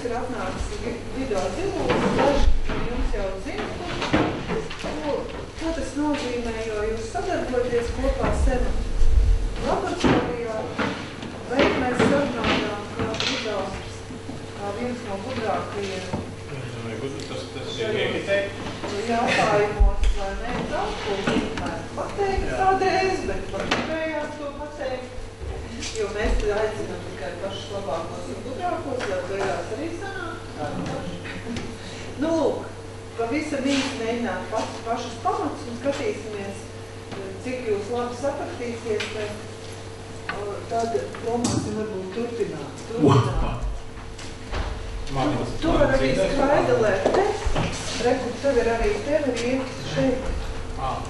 Ir atnākusi video ziņos, daži jums jau zina, ko tas nozīmē, jo jūs sadarboties kopā sen laboratorijā, vai mēs sarunājām kā Gudals, kā viens no gudrākajiem jautājumos, vai ne, daudz, ko vienmēr pateikt kādreiz, bet paturējās to pateikt. Jo mēs tad aicinām tikai pašus labākos un gudrākos, jau beigās arī sanāk. Nu, lūk, pavisam īsti mēģināt pašus pamatus un skatīsimies, cik jūs labi sapratīsies, tad domāsim varbūt turpināt. Tu var arī skraidelēt te, rekur, tev ir arī iekis šeit.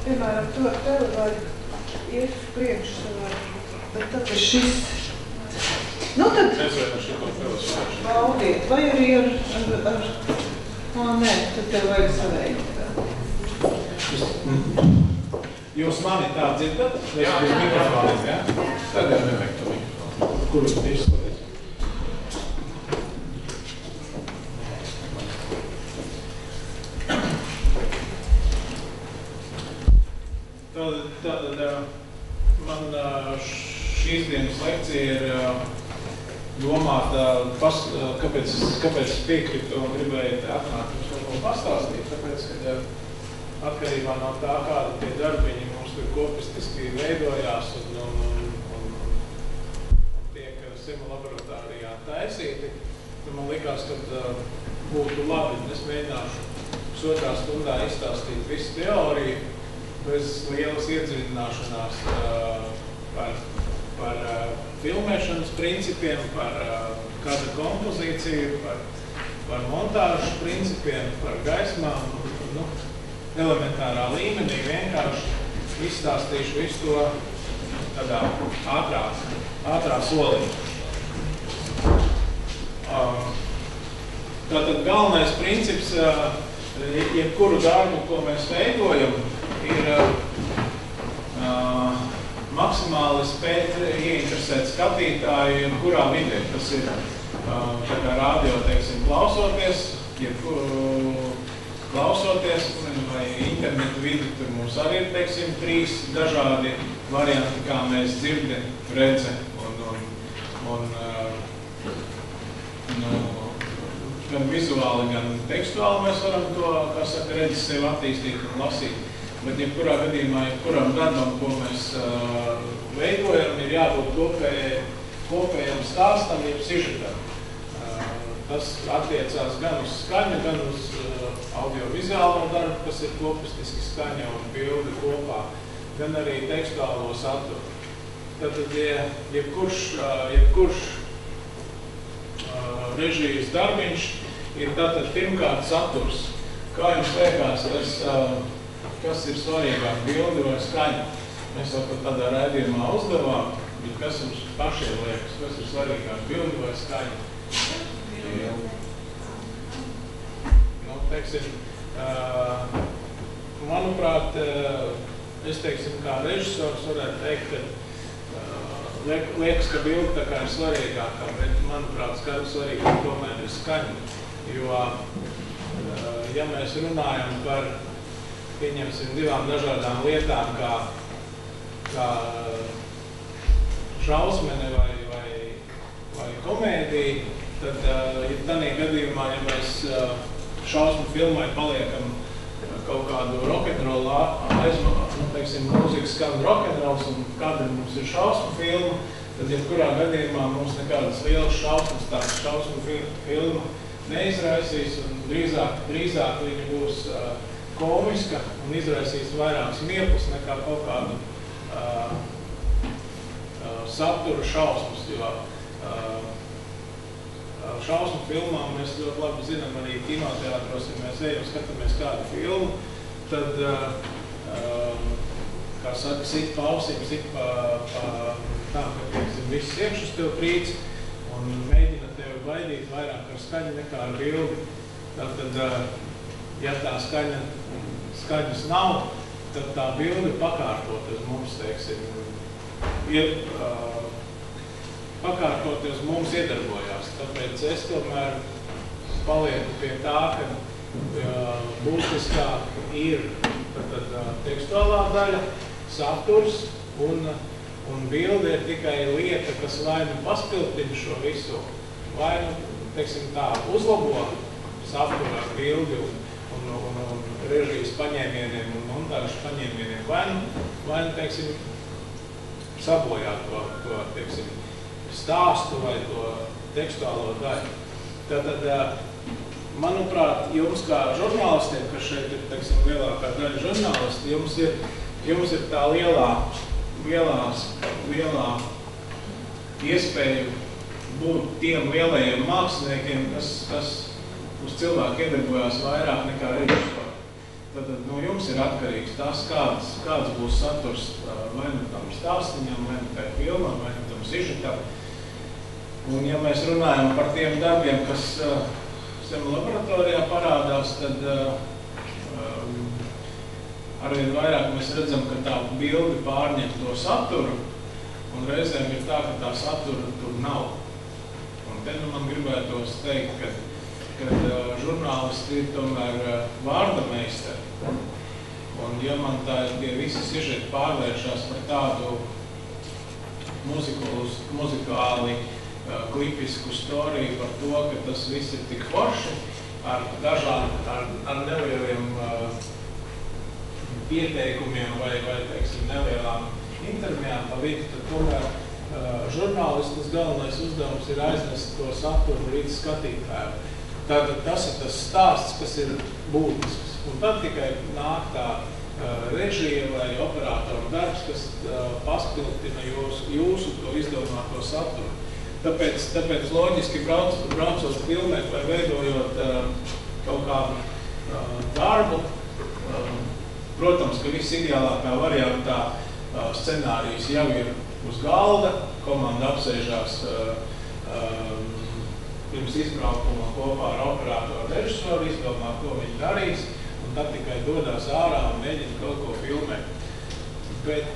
Piemēram, tu ar tevi var iet uz priekšu vai... Bet tad ir šis. Nu tad baudiet, vai arī ar... Nē, tad tev vajag saveikt. Jūs mani tā dzirdat? Jā, jūs mikrofālis, jā? Tad jau nevajag to mikrofālis. Kur jūs tieši skaties? Man... Šīs dienas lekcija ir domāta, kāpēc es piekritu un gribēju atnākt mums kaut ko pastāstīt, tāpēc, ka atkarībā no tā, kāda tie darbiņi mums tur kopistiski veidojās un tiek simulaboratorijā taisīti, tad man likās, ka būtu labi, un es mēģināšu sotrā stundā izstāstīt visu teoriju bez lielas iedziļināšanās par filmēšanas principiem, par kādu kompozīciju, par montāžas principiem, par gaismām, elementārā līmenī vienkārši izstāstīšu visu to tādā ātrā solī. Tātad galvenais princips, jebkuru darbu, ko mēs veidojam, ir maksimāli spēt ieinteresēt skatītāju, kurā vidē, tas ir tā kā radio, teiksim, klausoties, vai internetu vidi, tur mums arī ir, teiksim, 3 dažādi varianti, kā mēs dzirdi, redze gan vizuāli, gan tekstuāli mēs varam to, kā saka, redzi sevi attīstīt un lasīt. Bet jebkurā gadījumā, jebkuram darbam, ko mēs veidojam, ir jābūt kopējam stāstam, jeb sižetam. Tas attiecās gan uz skaņu, gan uz audiovizuālo darbu, kas ir kopistiski skaņa un bildi kopā, gan arī tekstuālo saturu. Tātad, jebkurš režijas darbiņš ir tātad pirmkārt saturs. Kā jums liekas, kas ir svarīgāk, bildi vai skaņa? Mēs jau pat tādā raidījumā uzdevām, bet kas jums pašiem liekas, kas ir svarīgāk, bildi vai skaņa? Nu, teiksim, manuprāt, es teiksim, kā režisors varētu teikt, ka liekas, ka bildi tā kā ir svarīgākā, bet manuprāt, svarīgāk tomēr ir skaņa, jo, ja mēs runājam par pieņemsim 2 dažādām lietām, kā šausmene vai komēdija, tad tādā gadījumā, ja mēs šausmu filmai paliekam kaut kādu rock'n'rollu aizmākam, teiksim, mūzikas kādu rock'n'rolls un kādreiz mums ir šausmu filma, tad jebkurā gadījumā mums nekādas lielas šausmas tādas šausmu filma neizraisīs un drīzāk viņi būs komiska un izraisīs vairāk smieklus nekā kaut kādu satura šausmas, jo šausmu filmām mēs ļoti labi zinām arī kinoteātros, ja mēs ejam, skatāmies kādu filmu, tad kā saka, sit pausīm, sit pa tām, ka pieksim viss iekšas tev prīts un mēģina tevi baidīt vairāk ar skaņu nekā ar bildi. Tātad, ja tā skaņas nav, tad tā bildi pakārtoties mums, teiksim, pakārtoties mums iedarbojās. Tāpēc es tomēr palieku pie tā, ka būtiskāk ir tekstuālā daļa, saturs un bildi ir tikai lieta, kas vai nu paspiltina šo visu, vai nu, teiksim tā, uzlabo saturā bildi un režijas paņēmieniem un montāžu paņēmieniem, vai nu, teiksim, sabojāt to, teiksim, stāstu vai to tekstuālo daļu. Tātad, manuprāt, jums kā žurnālistiem, kas šeit ir, teiksim, lielākā daļa žurnālisti, jums ir tā lielā iespēja būt tiem lielajiem māksliniekiem, kas uz cilvēku iedarbojās vairāk nekā režisori. Tātad, no jums ir atkarīgs tas, kāds būs saturs vai nu tam stāstiņam, vai nu tai filmam, vai nu tam sižetam. Un ja mēs runājam par tiem darbiem, kas sem laboratorijā parādās, tad arvien vairāk mēs redzam, ka tā bildi pārņem to saturu, un reizēm ir tā, ka tā satura tur nav. Un te nu man gribētos teikt, kad žurnālisti ir tomēr vārda meistari. Un ja man tā ir tie visi sižeti pārvēršās par tādu muzikāli klipisku storiju par to, ka tas viss ir tik forši ar nelieliem pieteikumiem vai teiksim, nelielām intervijām pa vidu, tad tomēr žurnālistas galvenais uzdevums ir aiznest to saturu līdz skatītājiem. Tātad tas ir tas stāsts, kas ir būtisks. Un tad tikai nāk tā režija vai operātoru darbs, kas paspiltina jūsu to izdomāto saturu. Tāpēc loģiski braucot filmēt vai veidojot kaut kādu darbu, protams, ka viss ideālākā variantā scenārijas jau ir uz galda, komanda apsēžās pirms izbraukumā kopā ar operātoru režisoru, izdomā, ko viņi darīs, un tad tikai dodās ārā un mēģina kaut ko filmēt. Bet,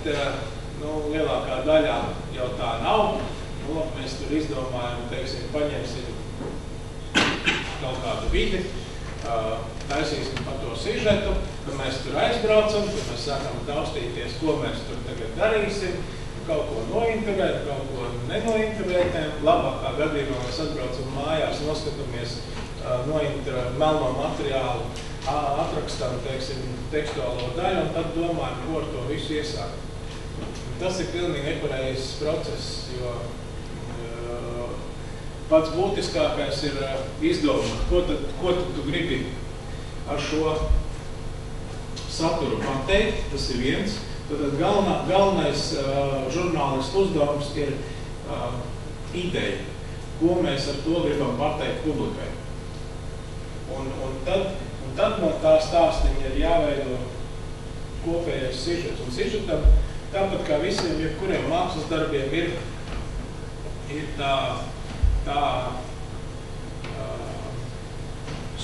nu, lielākā daļā jau tā nav. Nu, labi, mēs tur izdomājam, teiksim, paņemsim kaut kādu vidi, taisīsim par to sižetu, tad mēs tur aizbraucam, tad mēs sākam taustīties, ko mēs tur tagad darīsim, kaut ko nointervēt, kaut ko nenointervētēm. Labākā gadījumā mēs atbraucam mājās, noskatāmies melno materiālu, atrakstam, teiksim, tekstuālo daļu un tad domājam, ko ar to visu iesākt. Tas ir pilnīgi nepareizs process, jo pats būtiskākais ir izdomāt, ko tad tu gribi ar šo saturu pateikt, tas ir viens. Tātad galvenais žurnālistu uzdevums ir ideja, ko mēs ar to gribam pateikt publikai. Un tad man tā stāstiņa ir jāveido kopējais sižets. Un sižetam, tāpat kā visiem, jebkuriem mākslas darbiem, ir tā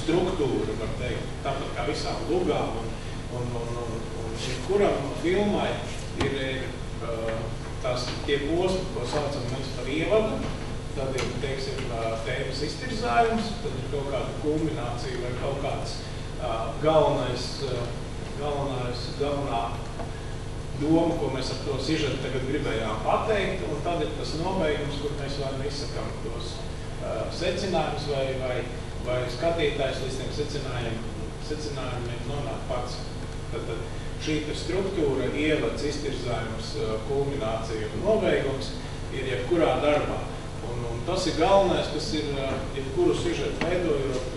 struktūra, var teikt, tāpat kā visām lugām. Kuram filmai ir tie posmi, ko saucam mēs par ievadu, tad ir, teiksim, tēmas iztirzājums, tad ir kaut kāda kulminācija vai kaut kāds galvenā doma, ko mēs ar to sižetu tagad gribējām pateikt, un tad ir tas nobeigums, kur mēs varam izsakam tos secinājumus, vai skatītājs līdz tiem secinājumiem nonāk pats. Tātad šī struktūra, ievads, iztirzājums, kulminācija un nobeigums ir jebkurā darbā. Un tas ir galvenais, kas ir jebkuru sižetu veidojot,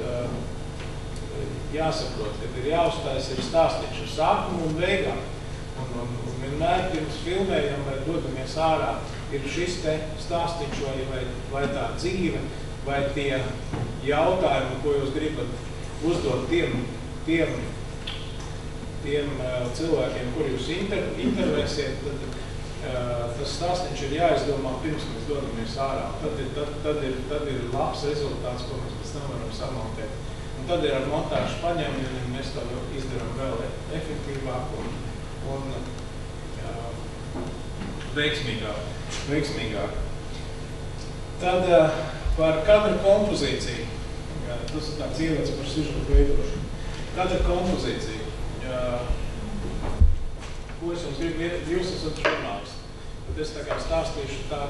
jāsaprot, kad ir jāuztais, ir stāstīts ar sākumu un beigām. Un vienmēr pirms filmējam vai dodamies ārā, ir šis te stāstīts vai tā dzīve, vai tie jautājumi, ko jūs gribat uzdot tiem tiem cilvēkiem, kuri jūs intervēsiet, tad tas stāstniņš ir jāizdomā pirms mēs dodamies ārā. Tad ir labs rezultāts, ko mēs pēc tam varam samontēt. Un tad ir ar montāžu paņēmienu, un mēs to izdarām vēl efektīvāk un veiksmīgāk. Tad par kadru kompozīciju. Tas ir tāds ievads par sižetu veidošanu. Kadru kompozīciju. Ko es jums gribu? Jūs esat žurnālisti. Bet es tā kā stāstīšu tā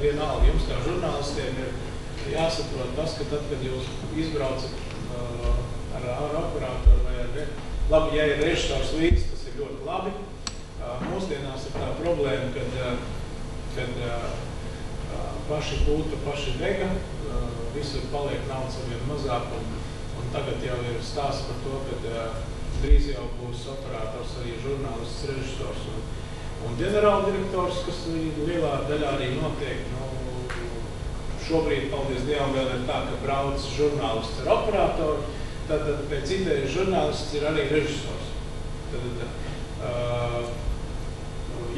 vienalga. Jums kā žurnālistiem ir jāsaprot tas, ka tad, kad jūs izbraucat ar operātoru vai ar labi, ja ir režisors līdz, tas ir ļoti labi. Mūsdienās ir tā problēma, kad paši kūta, paši dega, visur paliek naudas ar vien mazāk, un tagad jau ir stāsts par to, ka drīz jau būs operators, arī žurnālists, režisors un ģenerāldirektors, kas lielā daļā arī notiek. Šobrīd, paldies Dievam, vēl ir tā, ka brauc žurnālists ar operatoru, tad pēc idejas žurnālists ir arī režisors. Tad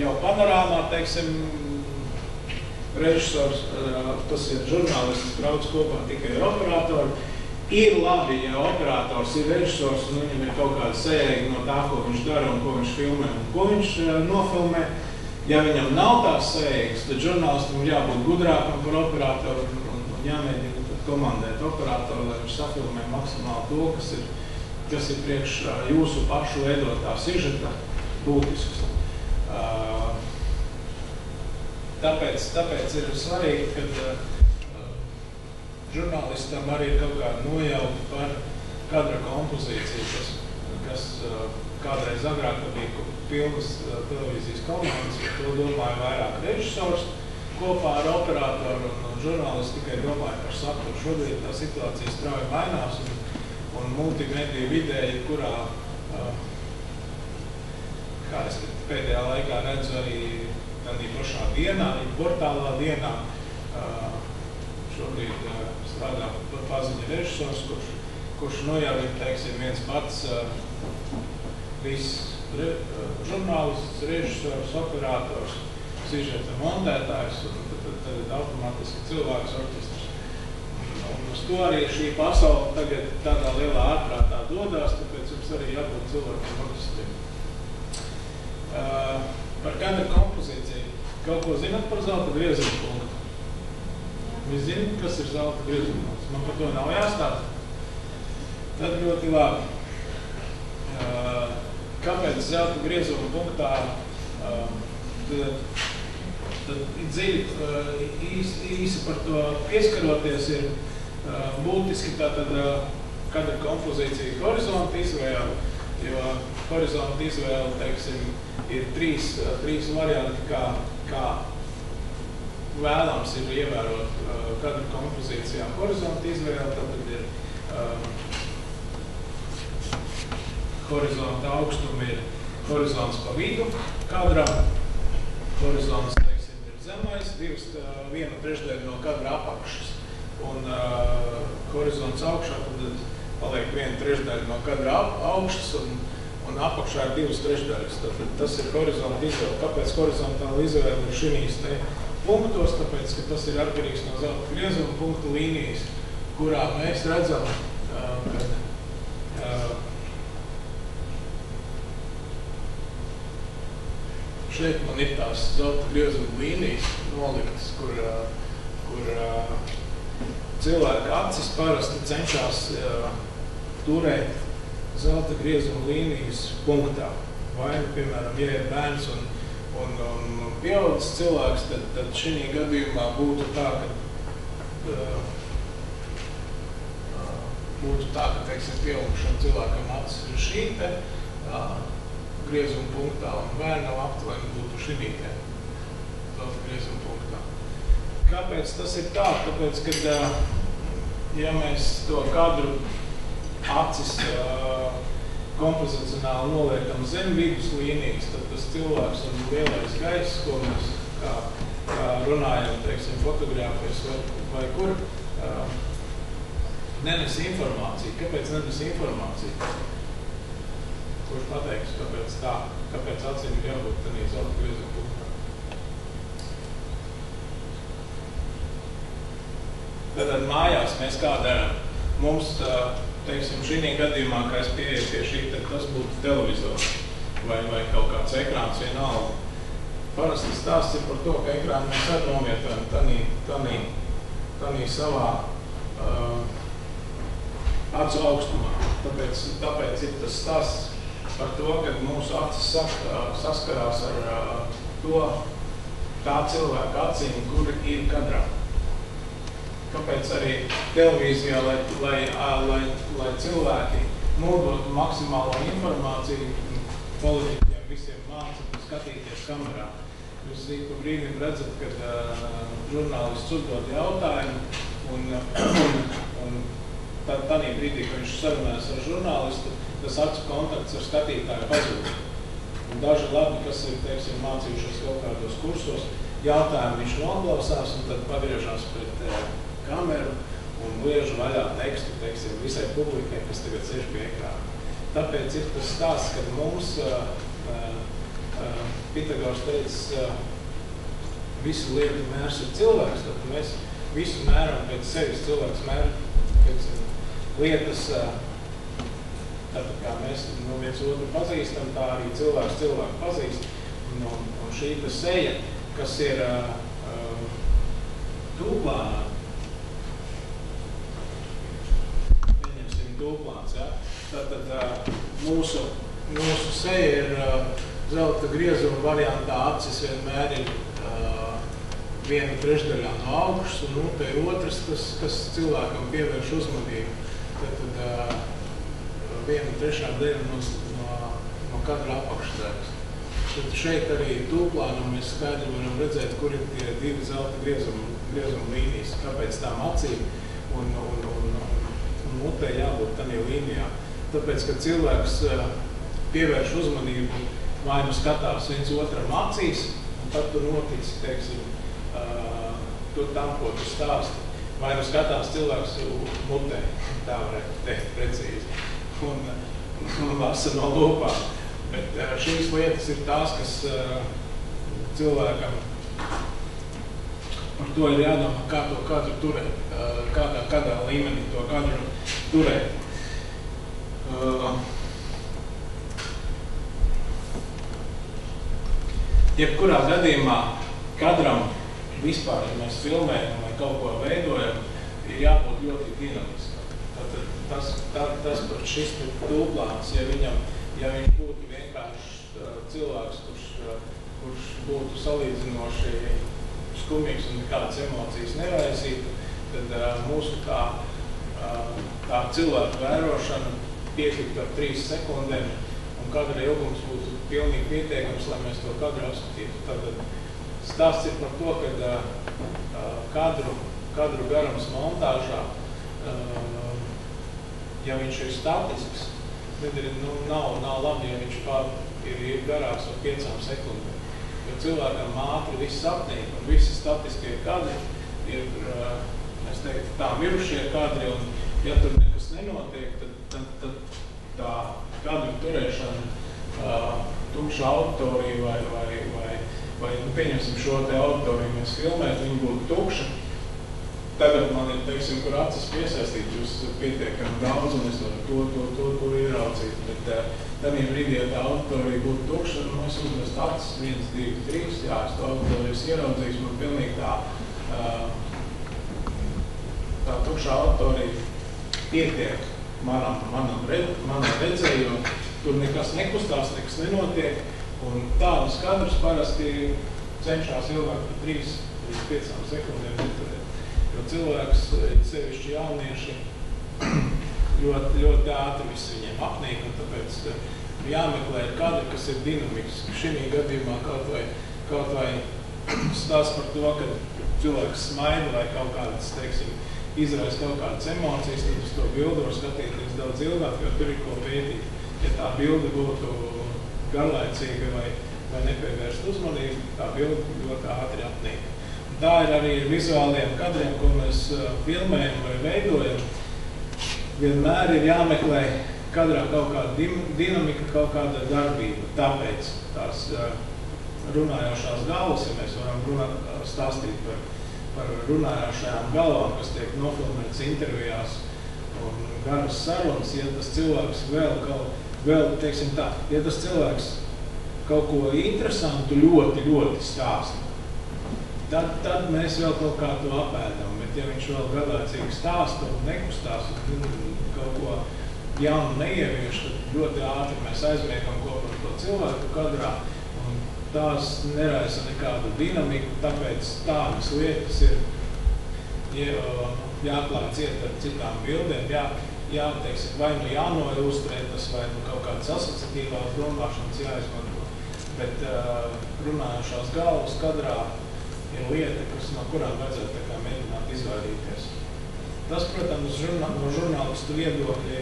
jau panorāmā, teiksim, režisors, tas ir žurnālists, brauc kopā tikai ar operatoru. Ir labi, ja operators ir režisors un viņam ir kaut kāda sēga no tā, ko viņš dara un ko viņš filmē un ko viņš nofilmē. Ja viņam nav tās sēgas, tad žurnālistam ir jābūt gudrākam par operatoru un jāmēģina komandēt operatoru, lai viņš safilmē maksimāli to, kas ir priekš jūsu pašu veidotā sižeta būtisks. Tāpēc ir svarīgi, ka žurnālistam arī ir kaut kāda nojauta par kadra kompozīciju, kas kādreiz agrāk bija pilnas televīzijas komandas, to domāja vairāk režisors kopā ar operatoru un žurnālisti tikai domāja par saturu. Šodien tā situācija strauji mainās un multimediju vidē, kurā, kā es pēdējā laikā redzu arī tādā pašā dienā, portālā dienā, šobrīd strādā paziņa režisors, kurš nu jau ir, teiksim, viens pats viss žurnālists, režisors, operators, sižeta montētājs, tad ir automātiski cilvēks, orķestrs. Un uz to arī šī pasaule tagad tādā lielā ārprātā dodās, tāpēc jums arī jābūt cilvēkiem orķestriem. Par kadra kompozīciju. Kaut ko zināt par zelta grieziena punktu? Mēs zinām, kas ir zelta grieziena punkts. Man par to nav jāstāsta. Tad ļoti labi. Kāpēc zelta grieziena punktā īsi par to pieskaroties ir būtiski tātad kadra kompozīcija horizonta izvēle, jo horizonta izvēle, teiksim, ir trīs varianti, kā vēlams ir ievērot kadra kompozīcijā horizonta izvēle, tad ir horizonta augstumi ir horizonts pa vidu kadra, horizonts, teiksim, ir zemais, viena trešdaļa no kadra apakšas, un horizonts augšā, tad paliek viena trešdaļa no kadra augšas, un apakšā ir divas trešdaļas. Tātad tas ir horizonta izvēle. Kāpēc horizontāla izvēle ir šīs te punktos? Tāpēc, ka tas ir atkarīgs no zelta griezuma punktu līnijas, kurā mēs redzam, kad šeit man ir tās zelta griezuma līnijas noliktas, kur cilvēka acis parasti cenšas turēt zelta griezuma līnijas punktā. Vai, piemēram, ja ir bērns un pieaudzis cilvēks, tad šī gadījumā būtu tā, ka, teiksim, pieaugšana cilvēkam acis ir šī te griezuma punktā, un bērnam aptuveni būtu šī te zelta griezuma punktā. Kāpēc tas ir tā? Tāpēc, ka, ja mēs to kadru acis kompozicionāli noliekam zem vidus līnijas, tad tas cilvēks un lielais gaiss, ko mēs runājam, teiksim, fotogrāfijas vai kur, nenes informāciju. Kāpēc nenes informāciju? kurš pateiks, kāpēc tā, kāpēc acīm ir jābūt tenī zelta griezuma punktā. Tātad mājās mēs kā darām. Mums, teiksim, šī gadījumā, kā es pieeju pie šī, tad tas būtu televizors vai kaut kāds ekrāns vienalga. Parasti stāsts ir par to, ka ekrānu mēs arī nomietojam tanī savā acu augstumā. Tāpēc ir tas stāsts par to, ka mūsu acis saskarās ar to tā cilvēka acīm, kuri ir kadrā. Kāpēc arī televīzijā, lai cilvēki nodotu maksimālo informāciju, politiķiem visiem māca skatīties kamerā. Jūs īku brīdim redzat, kad žurnālists uzdod jautājumu, un tad tādā brīdī, kad viņš sarunājas ar žurnālistu, tas acu kontakts ar skatītāju pazūd. Un daži labi, kas ir, teiksim, mācījušies kaut kādos kursos, jautājumu viņš noklausās un tad pagriežās pret kameru un liežu vaļā tekstu, teiksim, visai publikai, kas tagad sēž pie ekrāna. Tāpēc ir tas stāsts, kad mums, Pitagors teica, visu lietu mērs ir cilvēks, tad mēs visu mēram pēc sevis, cilvēks mēram pēc lietas, tātad kā mēs no viens otru pazīstam, tā arī cilvēks cilvēku pazīst, un šī ta seja, kas ir tūplānā, tūplāns, jā. Tātad mūsu seja ir zelta griezuma variantā, acis vienmēr ir viena trešdaļā no augšas, un te ir otrs, kas cilvēkam pievērš uzmanību. Tātad viena trešā daļa no kadra apakšdaļas. Tad šeit arī tūplānā mēs skaidri varam redzēt, kur ir tie divi zelta griezuma līnijas, kāpēc tām acīm un mutē jābūt tādā līnijā. Tāpēc, ka cilvēks pievērš uzmanību, vai nu skatās viens otram acīs, un tad tur notiks, teiksim, tam, ko tu stāsti, vai nu skatās cilvēks mutē, tā varētu teikt precīzi, un lasa no lopā. Bet šīs lietas ir tās, kas cilvēkam par to ir jādomā, kā to kadru turēt, kādā līmenī to kadru turēt. Jebkurā gadījumā kadram vispār, ja mēs filmējam vai kaut ko veidojam, ir jābūt ļoti dinamiskam. Tātad tas par šis tūplāns, ja viņš būtu vienkārši cilvēks, kurš būtu salīdzinoši skumīgs un nekādas emocijas neraisītu, tad mūsu tā cilvēku vērošana pietiktu ar 3 sekundēm, un kadra ilgums būtu pilnīgi pietiekams, lai mēs to kadru apskatītu. Tātad stāsts ir par to, ka kadru garums montāžā, ja viņš ir statisks, nav labi, ja viņš ir garāks ar 5 sekundēm. Jo cilvēkam ātri viss apniek, un visi statiskie kadri ir, es teiktu, tā mirušie kadri, un ja tur nekas nenotiek, tad tā kadru turēšana tumša auditorija vai pieņemsim šo te auditoriju, mēs filmēt, viņa būtu tukša. Tagad man ir, teiksim, kur acis piesaistīt, jūs pietiekam daudz, un es varu to ieraucīt, bet tādā brīdī, ja tā auditorija būtu tukša, un es uzmestu acis 1, 2, 3, jā, es to auditorijas ieraudzīju, man pilnīgi tā tukša auditorija pietiek manam redzējumam, tur nekas nekustās, nekas nenotiek, un tādus kadrus parasti cenšās ilgāk par 3 līdz 5 sekundēm ieturēt. Jo cilvēks, sevišķi jaunieši, ļoti ātri viss viņiem apnīk, un tāpēc jāmeklē kadri, kas ir dinamiski. Šī gadījumā kaut vai stāsts par to, ka cilvēks smaida vai kaut kādas, teiksim, izraisa kaut kādas emocijas, tad uz to bildu var skatīties daudz ilgāk, jo tur ir ko pētīt. Ja tā bilde būtu garlaicīga vai nepievērst uzmanību, tā bilde ļoti ātri apnīk. Tā ir arī vizuāliem kadriem, ko mēs filmējam vai veidojam. Vienmēr ir jāmeklē kadrā kaut kāda dinamika, kaut kāda darbība. Tāpēc tās runājošās galvas, ja mēs varam stāstīt par runājošajām galvām, kas tiek nofilmētas intervijās un garas sarunas, ja tas cilvēks kaut ko interesantu ļoti stāsta, tad mēs vēl kaut kā to apēdam. Bet ja viņš vēl garlaicīgi stāsta un nekustās un kaut ko jaunu neievieš, tad ļoti ātri mēs aizmiegam kopā ar to cilvēku kadrā. Un tās neraisa nekādu dinamiku, tāpēc tādas lietas ir jāklāt ciet ar citām bildēm. Vai nu jānoilustrē tas, vai nu kaut kādas asociatīvās domāšanas jāizmanto. Bet runājošās galvas kadrā ir lieta, no kurām vajadzētu mēģināt izvairīties. Tas, protams, no žurnālistu viedokļi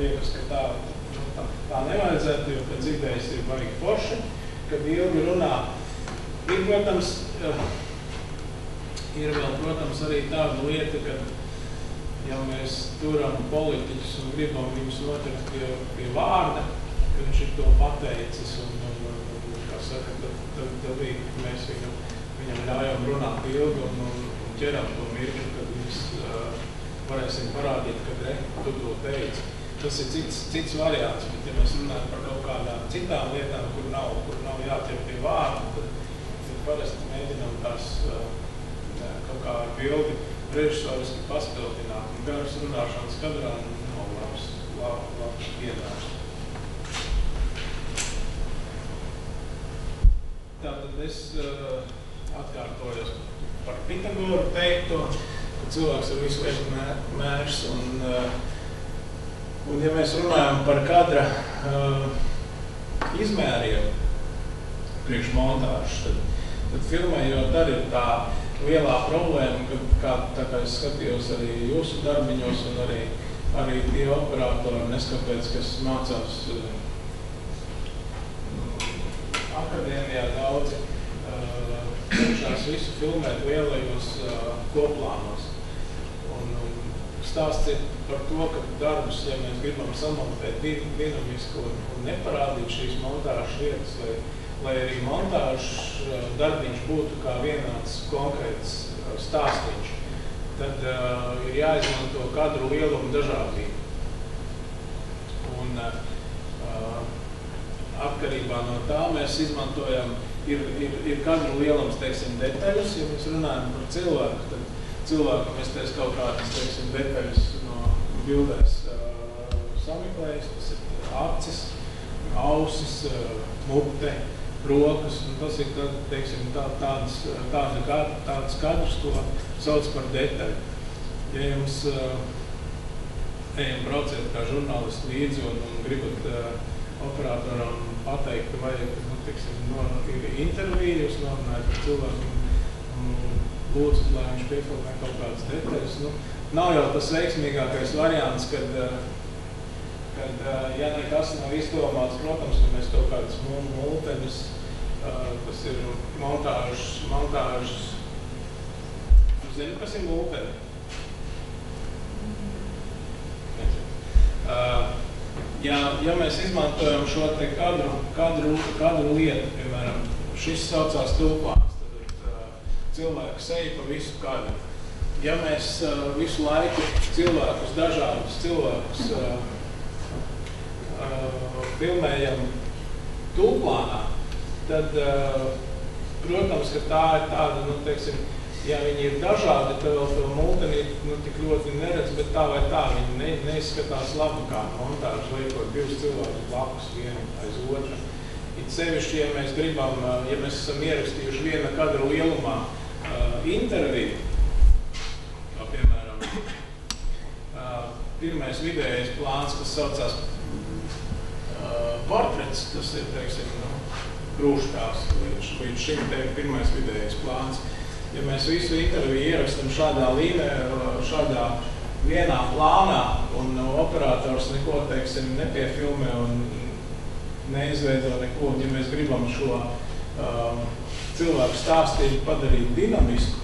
liekas, ka tā nevajadzētu, jo pēc idejas ir baigi forši, kad ilgi runā. Ir vēl, protams, arī tāda lieta, ka ja mēs turam politiķus un gribam viņus noteikt pie vārda, ka viņš ir to pateicis un kā saka, tad mēs viņam ļaujam runāt ilgi un ķeram to mirkli, kad mēs varēsim parādīt, ka ne, tu to teici. Tas ir cits variants, bet ja mēs runājam par kaut kādām citām lietām, kur nav jāķer pie vārda, tad parasti mēģinām tās kaut kā ar bildi režisoriski paspildināt un garas runāšanas kadrā nav labs piemērs. Tātad es atkārtojos par Pitagoru teikto, ka cilvēks ir visu lietu mērs, un ja mēs runājam par kadra izmēriem priekš montāžas, tad filmējot arī ir tā lielā problēma, kā es skatījos arī jūsu darbiņos un arī tie operātori, neskapēc, kas mācās akadēmijā daudzi, šās visu filmēt lielajos koplānos. Un stāsts ir par to, ka darbus, ja mēs gribam samontēt dinamisku un neparādīt šīs montāžas lietas, lai arī montāžas darbiņš būtu kā vienāds konkrēts stāstiņš, tad ir jāizmanto kadru lielumu dažādību. Un atkarībā no tā mēs izmantojam, ir kadru lielums, teiksim, detaļus, ja mēs runājam par cilvēku, tad cilvēkam es teicu kaut kādas, teiksim, detaļus no bildēs sameklējis, tas ir acis, ausis, mute, rokas, un tas ir tāds kadrs, ko sauc par detaļu. Ja jums brauciet kā žurnālisti līdzi un gribat operatoram pateikt, ka vajag interviju, jūs norunājat par cilvēku un lūdzat, lai viņš piefilmē kaut kādas detaļas. Nav jau tas veiksmīgākais variants, kad, ja nekas nav izdomāts, protams, ka mēs kaut kādas multeņas, kas ir montāžas, zinu, kas ir multeņi? Ja mēs izmantojam šo te kadru lietu, piemēram, šis saucās tilplāns, tad cilvēka seja pa visu kadru. Ja mēs visu laiku dažādus cilvēkus filmējam tūplānā, tad, protams, ka tā ir tāda, nu, teiksim, ja viņi ir dažādi, tad vēl to multeni, nu, tik ļoti neredz, bet tā vai tā viņi neizskatās labi kā montāžas, liekot divus cilvēkus blakus vienu aiz otru. It sevišķi, ja mēs gribam, ja mēs esam ierakstījuši viena kadra lielumā interviju, kā piemēram, pirmais vidējais plāns, kas saucās portrets, tas ir, teiksim, krūškās līdz šim pirmais vidējais plāns. Ja mēs visu interviju ierakstam šādā vienā plānā un operators neko, teiksim, nepiefilmē un neizveido neko, ja mēs gribam šo cilvēku stāstību padarīt dinamisku,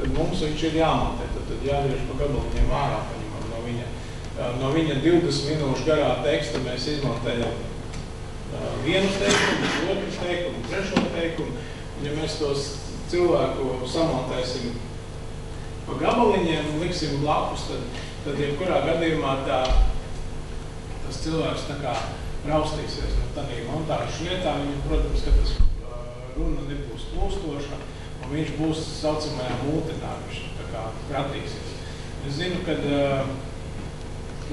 tad mums viņš ir jāmontē, tad jāvērš pa gabaliņiem ārā paņemam no viņa no viņa 20 minūšu garā teksta mēs izmantojam vienu teikumu, otru teikumu, trešo teikumu. Ja mēs tos cilvēku samontēsim pa gabaliņiem un liksim lapus, tad jebkurā gadījumā tas cilvēks tā kā raustīsies no tādī montāžu vietā. Viņam, protams, ka tas runa nebūs plūstoša, un viņš būs saucamajā multinā, viņš tā kā kratīsies. Es zinu, ka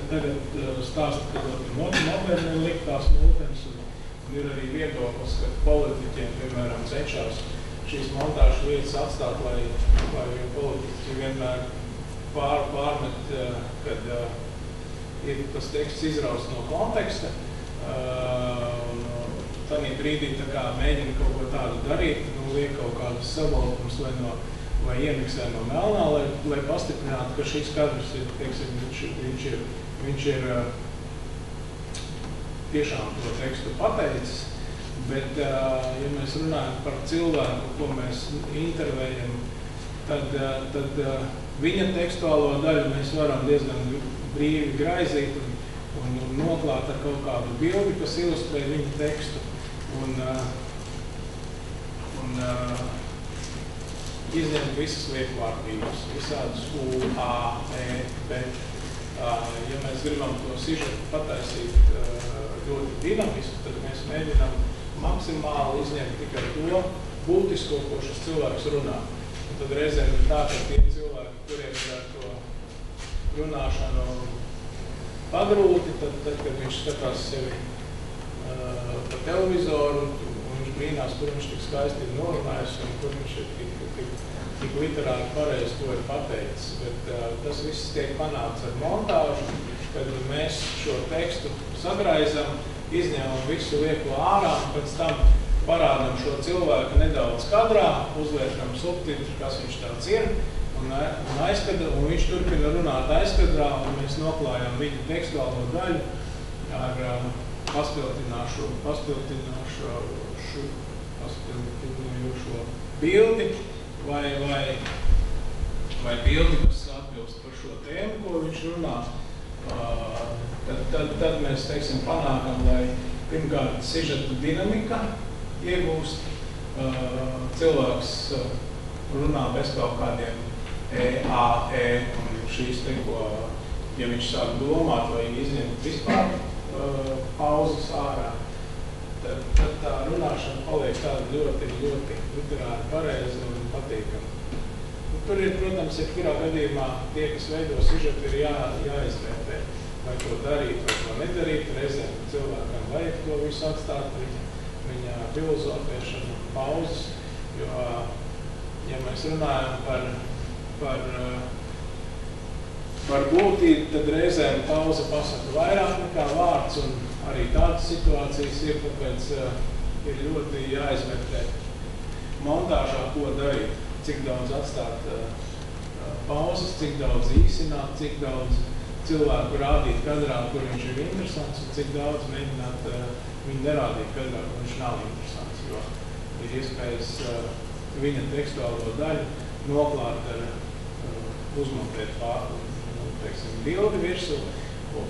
tagad stāsta, ka moderni liktās multens, un ir arī viedoklis, ka politiķiem, piemēram, cenšās šīs montāžu lietas atstāt, lai politiķi vienmēr pārmet, kad ir tas teksts izrauts no konteksta. Tādī brīdī tā kā mēģina kaut ko tādu darīt, liek kaut kādas savalkums vai iemiksē no melnā, lai pastiprinātu, ka šis kadrs ir, teiksim, viņš ir tiešām to tekstu pateicis. Bet, ja mēs runājam par cilvēku, ko mēs intervējam, tad viņa tekstuālo daļu mēs varam diezgan brīvi graizīt un noklāt ar kaut kādu bildi, kas ilustrē viņa tekstu. Un izņemt visas liekvārdības, visādus U, A, E, B. Ja mēs gribam to sižetu pataisīt ļoti dinamiski, tad mēs mēģinām maksimāli izņemt tikai to būtisko, ko šis cilvēks runā. Un tad reizēm ir tā, ka tie cilvēki, kuriem ir ar to runāšanu pagrūti, tad, kad viņš skatās sevi pa televizoru, un viņš brīnās, kur viņš tik skaisti ir norunājis, un kur viņš ir tik literāri pareizi to ir pateicis. Bet tas viss tiek panākts ar montāžu, kad mēs šo tekstu sagraizam, izņēmam visu lieko ārā, pēc tam parādam šo cilvēku nedaudz kadrā, uzliekam subtitru, kas viņš tāds ir, un viņš turpina runāt aizkadrā, un mēs noklājam viņa tekstuālo daļu ar paspildinošo bildi vai bildi, kas atbilst par šo tēmu, ko viņš runā. Tad mēs, teiksim, panākam, lai pirmkārt sižeta dinamika iegūst, cilvēks runā bez kaut kādiem E, A, E, un šīs te, ko, ja viņš sāk domāt, vai izņemt vispār pauzes ārā, tad tā runāšana paliek tāda ļoti, ļoti literāri pareizi un patīkama. Tur ir, protams, ja kurā gadījumā tie, kas veido sižetu, ir jāizvērtē. Vai to darīt, vai to nedarīt. Reizēm cilvēkam vajag to visu atstāt, viņa filozofēšanu un pauzes. Jo, ja mēs runājam par būtību, tad reizēm pauze pasaka vairāk nekā vārds, un arī tādas situācijas ir, tāpēc ir ļoti jāizvērtē montāžā, ko darīt, cik daudz atstāt pauzes, cik daudz īsināt, cik daudz cilvēku rādīt kadrā, kur viņš ir interesants, un cik daudz mēģināt viņu nerādīt kadrā, kur viņš nav interesants, jo ir iespējas viņa tekstuālo daļu noklāt ar uzmontēt bildi virsū,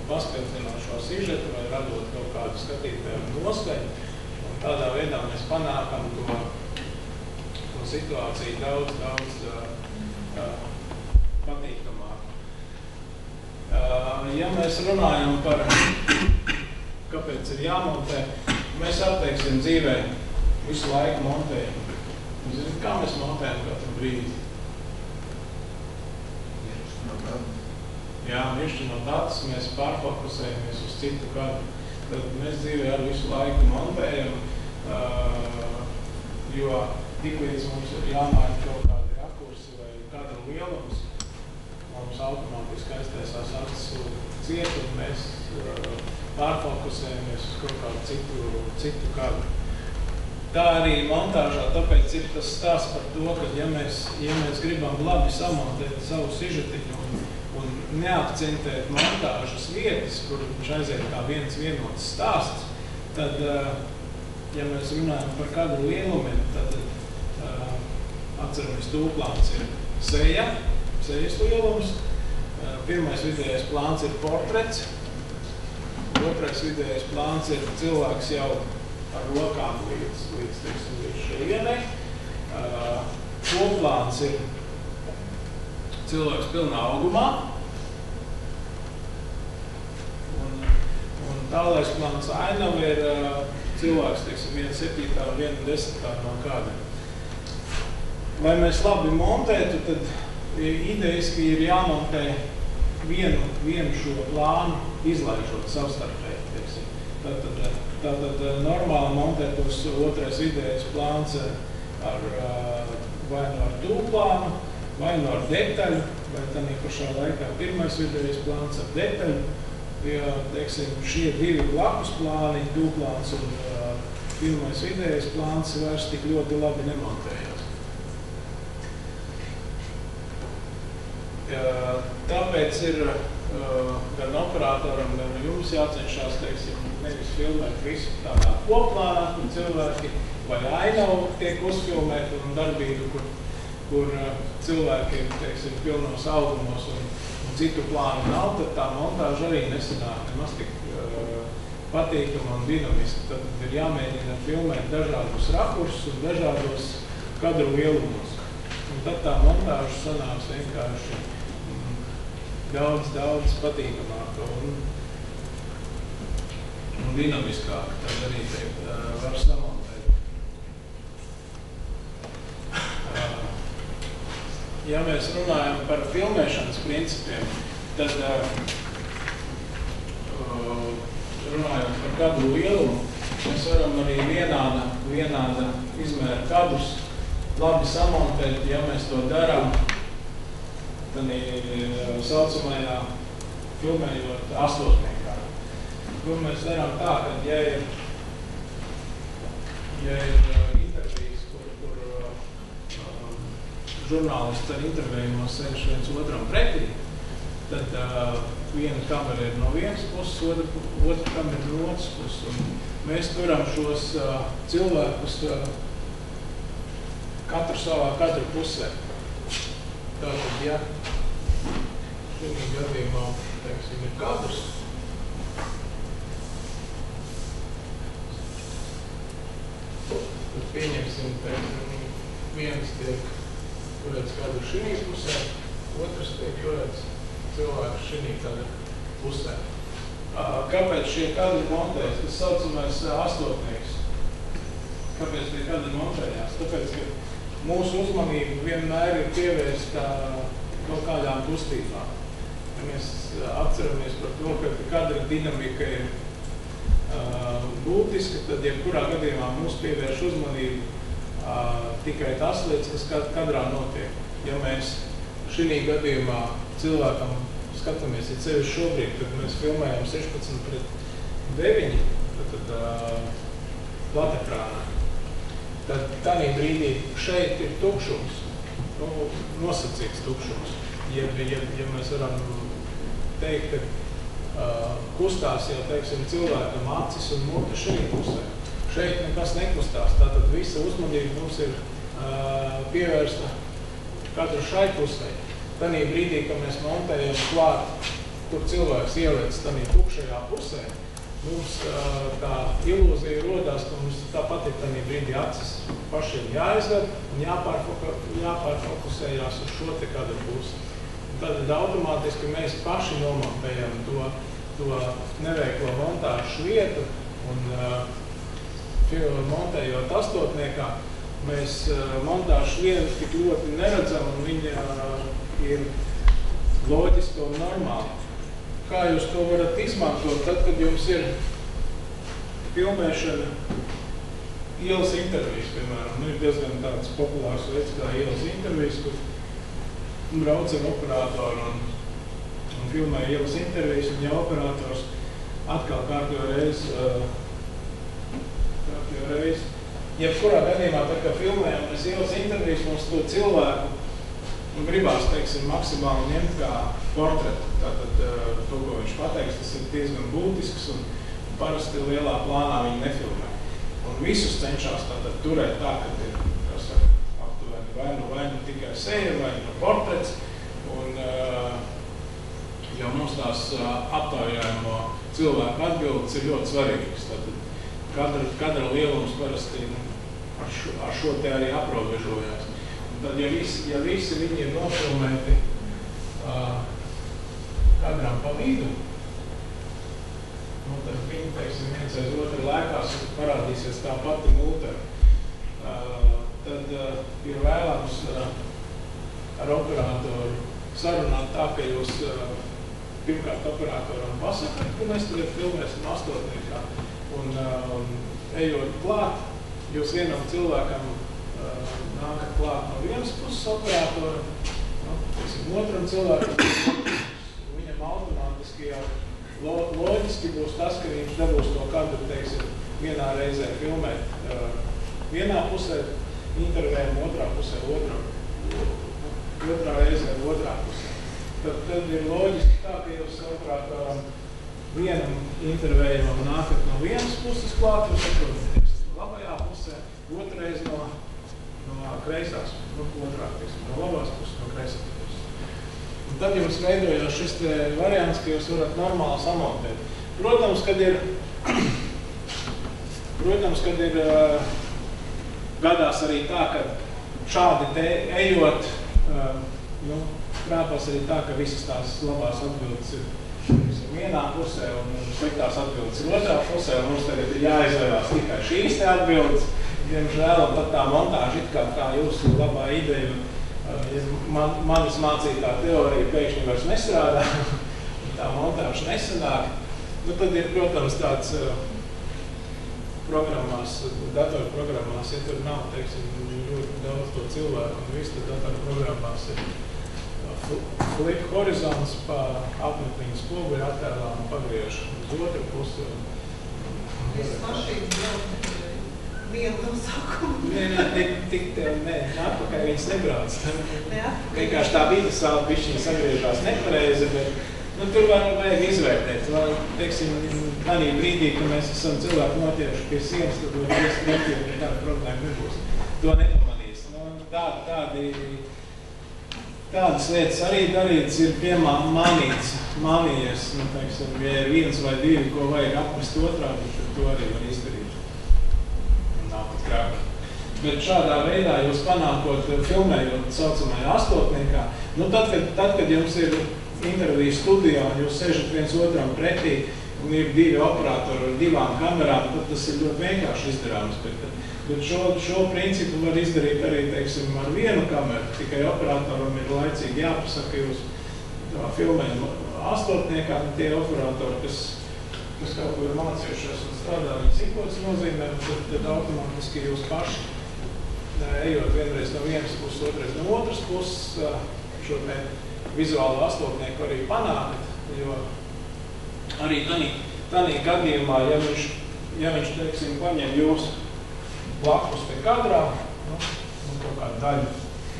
paspildinot šo sižetu vai radot kaut kādu skatītāju noskaņu, un tādā veidā mēs panākam to situāciju daudz patīkamāk. Ja mēs runājam par, kāpēc ir jāmontē, mēs atteiksim dzīvē visu laiku montējam. Kā mēs montējam katru brīdi? Jā, miršķinot acis, mēs pārfokusējamies uz citu kādu. Tad mēs dzīvē ar visu laiku montējam, jo tiklīdz mums ir jāmaina kaut kādi rakursi vai kāda lielums, mums automātiski aiztaisās acis ciet, un mēs pārfokusējamies uz kaut kādu citu kadru. Tā arī montāžā, tāpēc ir tas stāsts par to, ka ja mēs gribam labi samontēt savu sižetiņu un neakcentēt montāžas vietas, kur viņš aiziet kā viens vienots stāsts, tad, ja mēs runājam par kadru lielumiem, tad atceramies, tūplāns ir seja, sejas lielums, Pirmais vidējais plāns ir portrets, otrais vidējais plāns ir cilvēks jau ar rokām līdz šeienai. Kopplāns ir cilvēks pilnā augumā. Un tālais plāns ainava ir cilvēks, teiksim, 1/7, 1/10 no kāda. Lai mēs labi montētu, tad idejiski ir jāmontē vienu šo plānu, izlaižot savstarpēji, teiksim. Tātad normāli montēt uz otrais idejas plāns vai no ar tūplānu, vai no ar detaļu, vai tādā pašā laikā pirmais vidējais plāns ar detaļu. Ja, teiksim, šie divi blakus plāni, tūplāns un pirmais vidējais plāns vairs tik ļoti labi nemontējās. Tāpēc ir gan operātoram, gan jums jācenšās, teiksim, nevis filmēt visu tādā koplānā, kur cilvēki vai ainavu tiek uzfilmēt un darbību, kur cilvēki, teiksim, pilnos augumos un citu plānu nav, tad tā montāža arī nesanāk nemaz tik patīkama un dinamiska. Tad ir jāmēģina filmēt dažādos rakursus un dažādos kadru lielumos. Un tad tā montāža sanāks vienkārši daudz patīkamāka un dinamiskāka. Tad arī var samontēt. Ja mēs runājam par filmēšanas principiem, tad runājot par kadru lielumu, mēs varam arī vienāda izmēra kadrus labi samontēt, ja mēs to darām, tad saucamajā filmējot astotniekā. Kur mēs darām tā, ka ja ir žurnālists ar intervējumos sēž viens otram pretī, tad viena kamera ir no vienas puses, otra kamera ir no otras puses. Mēs turam šos cilvēkus katru savā katru pusē. Tātad, ja šī gadījumā, teiksim, ir kadrs, tad pieņemsim, teiksim, viens tiek kurēts kādu šī pusē, otrs tiek kurēts cilvēku šī kādu pusē. Kāpēc šie kadri montējas? Tas saucamais astotnieks. Kāpēc tie kadri montējās? Tāpēc, ka mūsu uzmanība vienmēr ir pievērsta kaut kādām kustībām. Mēs atceramies par to, ka kadra dinamika ir būtiska, tad jebkurā gadījumā mūs pievērš uzmanību tikai tas lietas, kas kadrā notiek. Ja mēs šī gadījumā cilvēkam skatāmies, ja cevišķi šobrīd, kad mēs filmējam 16:9, tad platekrānā, tad tādā brīdī šeit ir tukšums, nosacīts tukšums. Ja mēs varam teikt, ka kustās, ja teiksim, cilvēkam acis un mute šī pusē. Šeit nekas nekustās, tātad visa uzmanība mums ir pievērsta katru šai pusē. Tanī brīdī, kad mēs montējam klāt, kur cilvēks ieliec tanī tukšajā pusē, mums tā ilūzija rodās, ka mums tāpat ir tanī brīdī acis pašiem jāizved un jāpārfokusējās uz šo te kadru pusi. Tad automātiski mēs paši nomontējam to neveiklo montāžu vietu un montējot astotniekā, mēs montāžu vienu tik ļoti neredzam un viņa ir loģiska un normāla. Kā jūs to varat izmantot tad, kad jums ir filmēšana ielas intervijas, piemēram. Ir diezgan tāds populārs veids kā ielas intervijas, kur brauc ar operātoru un filmē ielas intervijas, un ja operātors atkal kārtējo reizi jebkurā gadījumā, tad, kad filmējam mēs ielas intervijas, mums to cilvēku gribās, teiksim, maksimāli ņemt kā portretu. Tātad to, ko viņš pateiks, tas ir diezgan būtisks un parasti lielā plānā viņi nefilmē. Un visus cenšās tātad turēt tā, kad ir, kā saka, aptuveni vai nu tikai seja, vai nu portrets. Un ja mums tās aptaujājumā cilvēku atbildes ir ļoti svarīgas. Tātad kadra lielums parasti ar šo te arī aprobežojās. Tad, ja visi viņi ir nofilmēti kadram pa vidu, tad viņi, teiksim, viens aiz otru laikās parādīsies tā pati mūte. Tad ir vēlams ar operātoru sarunāt tā, ka jūs pirmkārt operātoram pasakat, ka mēs tagad filmēsim astotniekā. Un ejot klāt, jūs vienam cilvēkam nākat klāt no vienas puses operātora, otram cilvēkam, viņam automātiski jau loģiski būs tas, ka viņš dabūs to kadru, teiksim, vienā reizē filmēt vienā pusē intervējumu, otrā pusē otrā reizē otrā pusē. Tad ir loģiski tā, ka jūs operātoram vienam intervējumam nākat no vienas puses klāt, jūs atrodaties labajā pusē, otrreiz no kreisās, no labās puses, no kreisās puses. Un tad jums veidojās šis te variants, ka jūs varat normāli samontēt. Protams, kad ir gadās arī tā, ka šādi te ejot, krāpās arī tā, ka visas tās labās atbildes ir vienā pusē un sliktās atbildes ir otrā pusē, un mums tagad ir jāizvairās tikai šīs te atbildes. Diemžēl, un pat tā montāža it kā jūsu labā ideja, manis mācītā teorija pēkšņi vairs nestrādā, tā montāža nesanāk. Tad ir, protams, tāds programmās, datorprogrammās, ja tur nav, teiksim, ļoti daudz to cilvēku, un visu tad datorprogrammās ir flip horizons pa apmetniņu spoguļu attēlā un pagriež uz otru pusi. Es mašīnu daudz. Nē, tik tev ne, atpakaļ viņas nebrauc. Vienkārši tā vidusāla bišķiņa sagriežās nepareizi, bet tur vajag izvērtēt. Teiksim, arī brīdī, ka mēs esam cilvēki notieši pie sienas, tad mēs neķiet, ka tāda problēma nebūs. To nepamanīs. Tādas lietas arī darītas ir piemānījies. Teiksim, ja ir viens vai divi, ko vajag apmest otrā, tad to arī var izdarīt. Bet šādā veidā jūs panākot, filmējot saucamajā astotniekā, tad, kad jums ir intervija studijā un jūs sežat viens otram pretī un ir divi operātori ar divām kamerām, tad tas ir ļoti vienkārši izdarāms. Bet šo principu var izdarīt arī, teiksim, ar vienu kameru, tikai operātoram ir laicīgi jāpasaka, jūs filmējam astotniekā, un tie operātori, kas kaut ko ir mācījušies un strādā viņa ciklos nozīmē, tad automātiski jūs paši, ejot vienreiz no vienas puses, otrais no otras puses, šo te vizuālo astotnieku arī panākt, jo arī tādā gadījumā, ja viņš, teiksim, paņem jūs blakus te kadrā, un kaut kādu daļu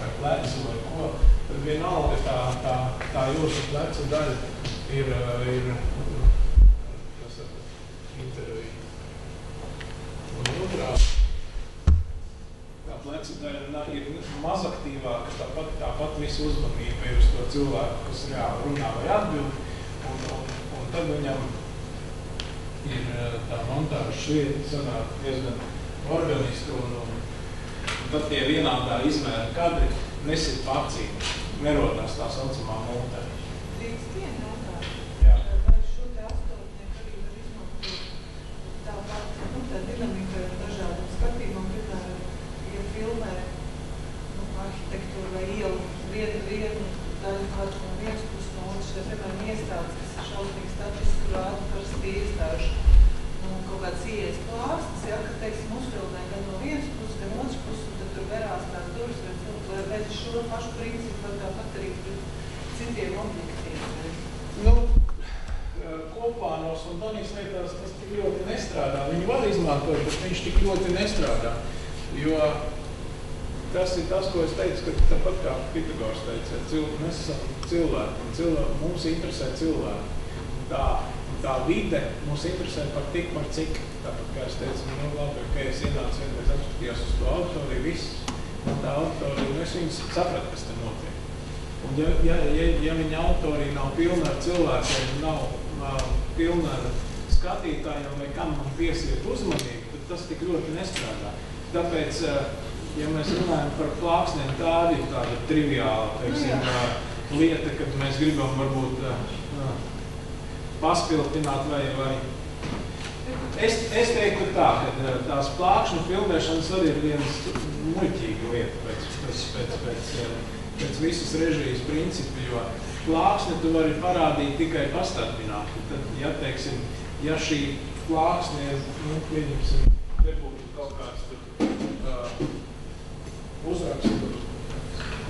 vai plecu vai ko, tad vienalga tā jūsu plecu daļa ir un otrā, tā plecidaļa ir mazaktīvāka, tāpat visu uzmanību ir uz to cilvēku, kas reāli runā vai atbild, un tad viņam ir tā montāža šeit sanāk diezgan organiska, un tad tie vienādā izmēra kadri nesit pa acīm, nerodās tā saucamā montāža. Dinamika ir dažādiem skatījumam, piemēram, ja filmē arhitektūru vai ielu vienu daļu kādu no vienas puses no otras, vai, piemēram, iestādes, kas ir šausmīgi statiski rādi, parasti iestāžu kaut kāds ieejas plāstas, jā, ka, teiksim, uzfilmē gan no vienas puses, gan otras puses, un tad tur verās tās durvis, vai redz šo pašu principu, vai tāpat arī citiem objektīviem. Kopā no Sontonijas lietās tas tik ļoti nestrādā. Viņi var izmantot, bet viņš tik ļoti nestrādā. Jo tas ir tas, ko es teicu, ka tāpat kā Pitagors teica, mēs esam cilvēki, un mums interesē cilvēki. Tā vide mums interesē par tik, par cik. Tāpat kā es teicu, man labi, ka es ienācu vienreiz apskatījos uz to auditoriju, viss, un tā auditoriju, un es viņus sapratu, kas te notiek. Un ja viņa autori nav pilni ar cilvēkiem, nav pilni ar skatītājiem, vai kam man piesiet uzmanību, tad tas tik ļoti nestrādā. Tāpēc, ja mēs runājam par plāksnēm, tā arī tāda triviāla, teiksim, lieta, kad mēs gribam varbūt paspiltināt vai Es teiktu tā, ka tās plākšņu filmēšanas arī ir vienas muļķīga lieta pēc visas režijas principu, jo plāksni tu vari parādīt tikai pastarpināti. Tad, ja teiksim, ja šī plāksni ir, nu, pieņemsim, te būtu kaut kāds uzraksts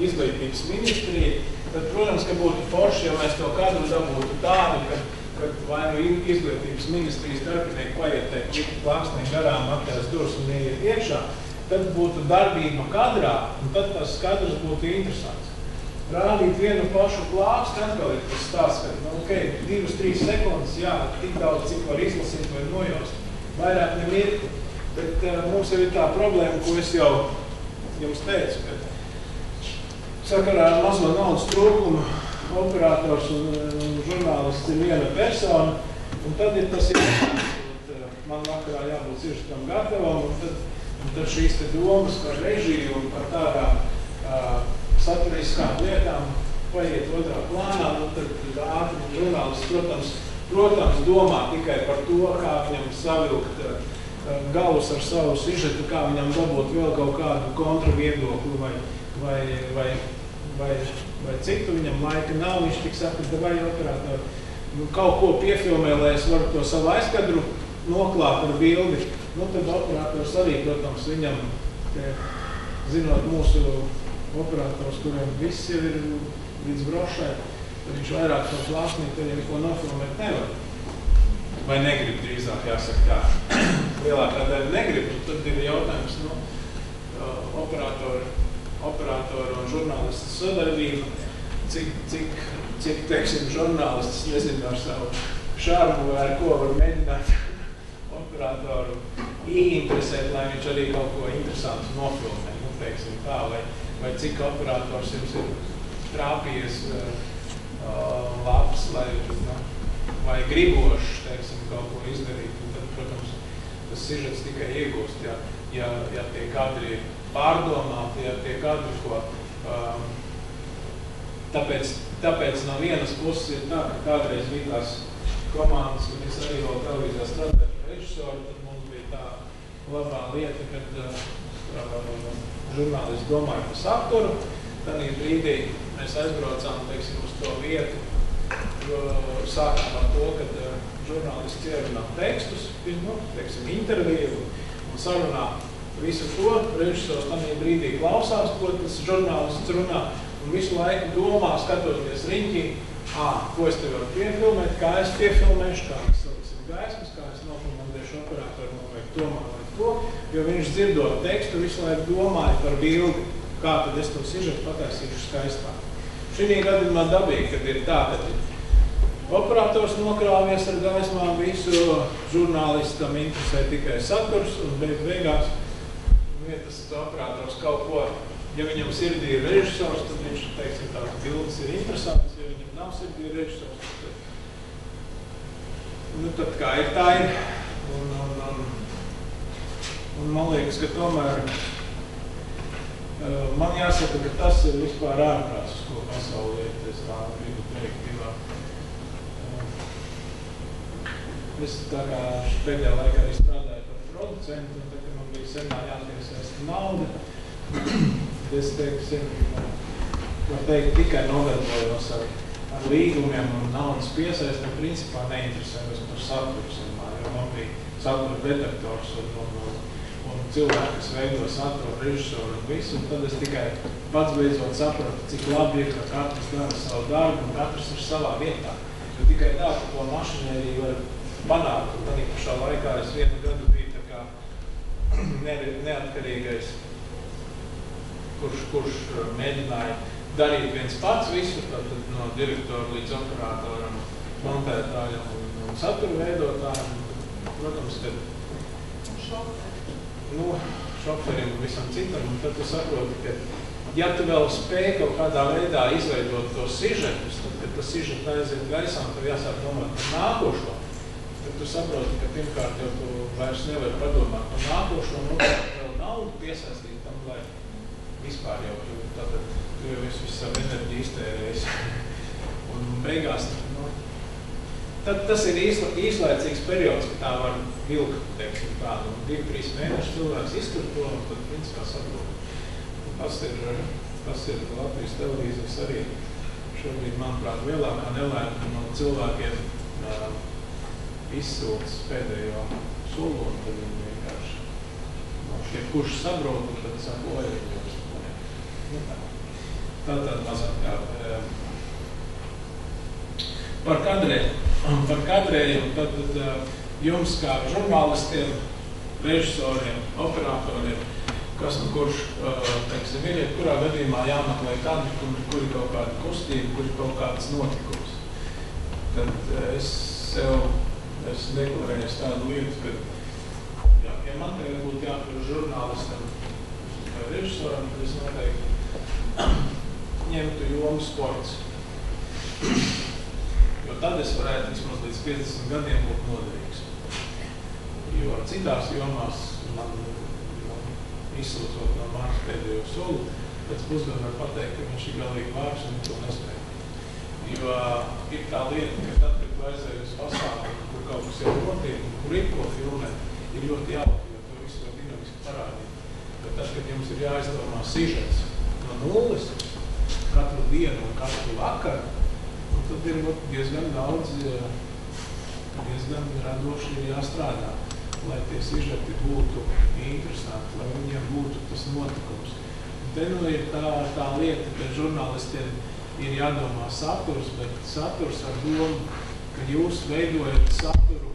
izglītības ministrija, tad, protams, ka būtu forši, ja mēs to kadru dabūtu tādu, kad vai nu izglītības ministrijas darbinieki paiet teikt, ka plāksnē garām atvērs durvis un neiet iekšā, tad būtu darbība kadrā, un tad tas kadrs būtu interesants. Rādīt vienu pašu plāksni atkal ir tas stāsts, ka, ok, 2-3 sekundes, jā, tik daudz, cik var izlasīt vai nojaust, vairāk nemirkli. Bet mums ir tā problēma, ko es jau jums teicu, ka sakarā ar mazo naudas trūkumu operators un žurnālists ir viena persona, un tad ir tas iespējams, man vakarā jābūt cieši tam gatavam, un tad šīs te domas par režiju un par tādām saturiskām lietām paiet otrā plānā, un tad ātri žurnālists, protams, domā tikai par to, kā viņam savilkt galus ar savu sižetu, kā viņam dabūt vēl kaut kādu kontraviedokli vai citu, viņam laika nav, viņš tik saka, ka vai operātori kaut ko piefilmē, lai es varu to savu aizkadru noklāt ar bildi, nu tad operātors arī, protams, viņam, zinot mūsu operātors, kuriem viss jau ir līdz brošai, tad viņš vairāk to plāksnī, tad jau neko nofilmēt nevar. Vai negrib drīzāk, jāsaka tā, lielākā daļa negrib, tad ir jautājums, nu, operātoru un žurnālistu sadarbība, cik, teiksim, žurnālistis nezinu ar savu šārmu vai ar ko var mēģināt operātoru ieinteresēt, lai viņš arī kaut ko interesantu nofilmē, nu, teiksim tā, vai cik operātors jums ir trāpījies labs, vai gribošs, teiksim, kaut ko izdarīt, un tad, protams, tas sižets tikai iegūst, ja tie kadri pārdomāti, ja tie kadri, ko tāpēc no vienas puses ir tā, ka kādreiz bija tās komandas, kad es arī vēl televīzijā strādāju par režisoru, tad mums bija tā labā lieta, kad žurnālisti domāja par saturu, tad brīdī mēs aizbraucām, teiksim, uz to vietu, sākām ar to, kad žurnālisti ierunā tekstus, teiksim, interviju un sarunā visu to, režisors tam brīdī klausās, ko tas žurnālists runā, un visu laiku domā, skatoties riņķī, ko es te varu piefilmēt, kā es piefilmēšu, kā es saliksim gaismas, kā es nokomandēšu operātoru, man vajag domāt vai to, jo viņš dzirdot tekstu visu laiku domāja par bildi, kā tad es to sižetu pataisīšu skaistāk. Šī gadījumā dabīgi, kad ir tā, kad operators nokrāvies ar gaismām visu, žurnālistam interesē tikai saturs, un beigās ja tas operātors kaut ko, ja viņam sirdī ir režisors, tad viņš, teiksim, tās bildes ir interesantas, ja viņam nav sirdī režisors, tad kā ir, tā ir. Un man liekas, ka tomēr, man jāsaka, ka tas ir vispār ārprāts, uz ko pasaulē, es tā gribu teikt, es tā kā pēdējā laikā arī strādāju par producentu, un tagad man bija senā jāatiesaist nauda. Es, teiksim, var teikt, tikai novērtējos ar līgumiem un naudas piesaistam, principā neinteresējos par saturs, jo man bija satura redaktors un cilvēki, kas veido satura režisoru un visu, un tad es tikai pats beidzot sapratu, cik labi ir, ka katrs dara savu darbu un katrs ir savā vietā, jo tikai tā, ka to mašinēriju var panākt, un arī pašā laikā es vienu gadu biju neatkarīgais, kurš mēģināja darīt viens pats visu, tātad no direktora līdz operātoram, montētājiem un satura veidotājiem. Protams, ka šoferiem un visam citam, un tad tu saproti, ka, ja tu vēl spēj kaut kādā veidā izveidot tos sižetus, tad, kad tas sižets aiziet gaisā, tev jāsāk domāt par nākošo, tad tu saproti, ka pirmkārt jau tu vairs nevar padomāt par nākošo, un vēl naudu piesaistīt tam, lai vispār jau kļūt, tātad tu jau esi visu savu enerģiju iztērējis, un beigās tad tas ir īslaicīgs periods, ka tā var vilkt, teiksim, tādu 2-3 mēnešu cilvēks iztur to, un tad principā saprot. Tas ir Latvijas televīzijas arī šobrīd, manuprāt, lielākā nelēma no cilvēkiem izsiltas pēdējo solu, un tad viņi vienkārši kurš sabrot, un tad saka, lai viņi jau spēlē. Tātad mazāk kā par kadrēju. Par kadrējumu, tad jums kā žurnālistiem, režisoriem, operatoriem, kas nu kurš, teiksim, ir, kurā gadījumā jāmeklē kadri, kur ir kaut kāda kustība, kur ir kaut kāds notikums. Tad es sev, es deklarēju tādu lietu, ka, ja man tagad būtu jāpēc žurnālistam vai režisoram, tad es noteikti ņemtu jomu sports. Jo tad es varētu vismaz līdz 50 gadiem būt noderīgs. Jo citās jomās man izsūcot no Mārķa pēdējo soli, pēc pusgadu var pateikt, ka viņš ir galīgi vārds un to nespēja. Jo ir tā lieta, ka tad, kad tu aizēji uz pasāli, kur kaut kas jau notiek un kur ir ko filmēt, ir ļoti jābūt, jo to visu var dinamiski parādīt. Bet tad, kad jums ir jāizdomā sižets no nulles, katru dienu un katru vakaru, tad ir diezgan daudz, diezgan radoši jāstrādā, lai tie sižeti būtu interesanti, lai viņiem būtu tas notikums. Te nu ir tā lieta, ka žurnālistiem ir jādomā saturs, bet saturs ar domu, ka jūs veidojat saturu,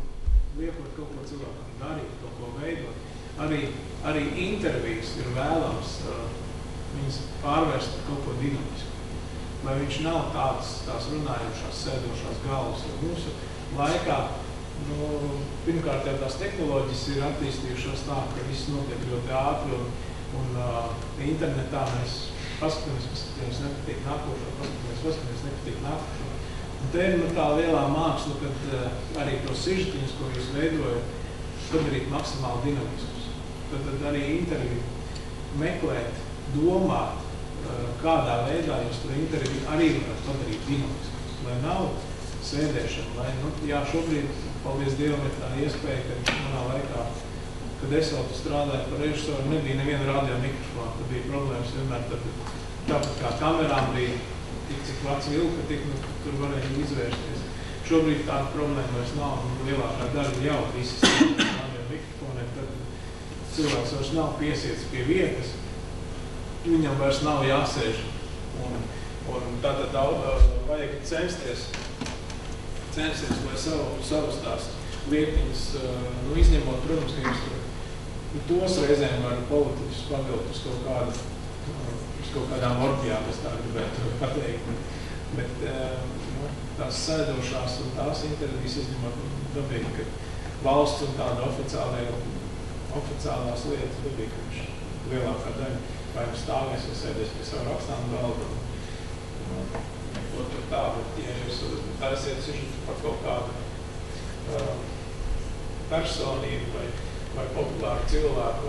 liekot kaut ko cilvēkam darīt, kaut ko veidot. Arī intervijas ir vēlams viņas pārvērst par kaut ko dinamisku. Lai viņš nav tās runājušās, sēdošās galvas, jo mūsu laikā, nu, pirmkārt jau tās tehnoloģijas ir attīstījušās tā, ka viss notiek ļoti ātri, un internetā mēs paskatāmies, nepatīk nākošo, paskatāmies, nepatīk nākošo. Un te ir, nu, tā lielā māksla, kad arī tos sižetiņus, ko jūs veidojat, padarīt maksimāli dinamiskus. Tad arī interviju meklēt, domāt, kādā veidā jūs to interviju arī varat padarīt dinamiskus, lai nav sēdēšana, lai, nu, jā, šobrīd, paldies Dievam, ir tā iespēja, ka manā laikā, kad es vēl strādāju par režisoru, nebija neviena radio mikrofona, tad bija problēmas vienmēr, tad tāpat kā kamerām bija tik, cik vats vilka, tik, nu, tur varēja izvērsties. Šobrīd tāda problēma vairs nav, un lielākā daļa jau visas radio mikrofonē, tad cilvēks vairs nav piesiets pie vietas, viņam vairs nav jāsēž, un tātad vajag censties, lai savus tās lietiņas, nu, izņemot, protams, ka jums tos reizēm var politiķus pavilt uz kaut kādām orģijām, es tā gribētu pateikt, bet tās sēdošās un tās intervijas izņemot, dabīgi, ka valsts un tāda oficiālās lietas, dabīgi, ka viņš lielākā daļa vai mēs stāvies, vai sēdēs pie savu rakstām galdu, neko tur tā, bet, ja jūs taisiet sižetu par kaut kādu personību vai populāru cilvēku,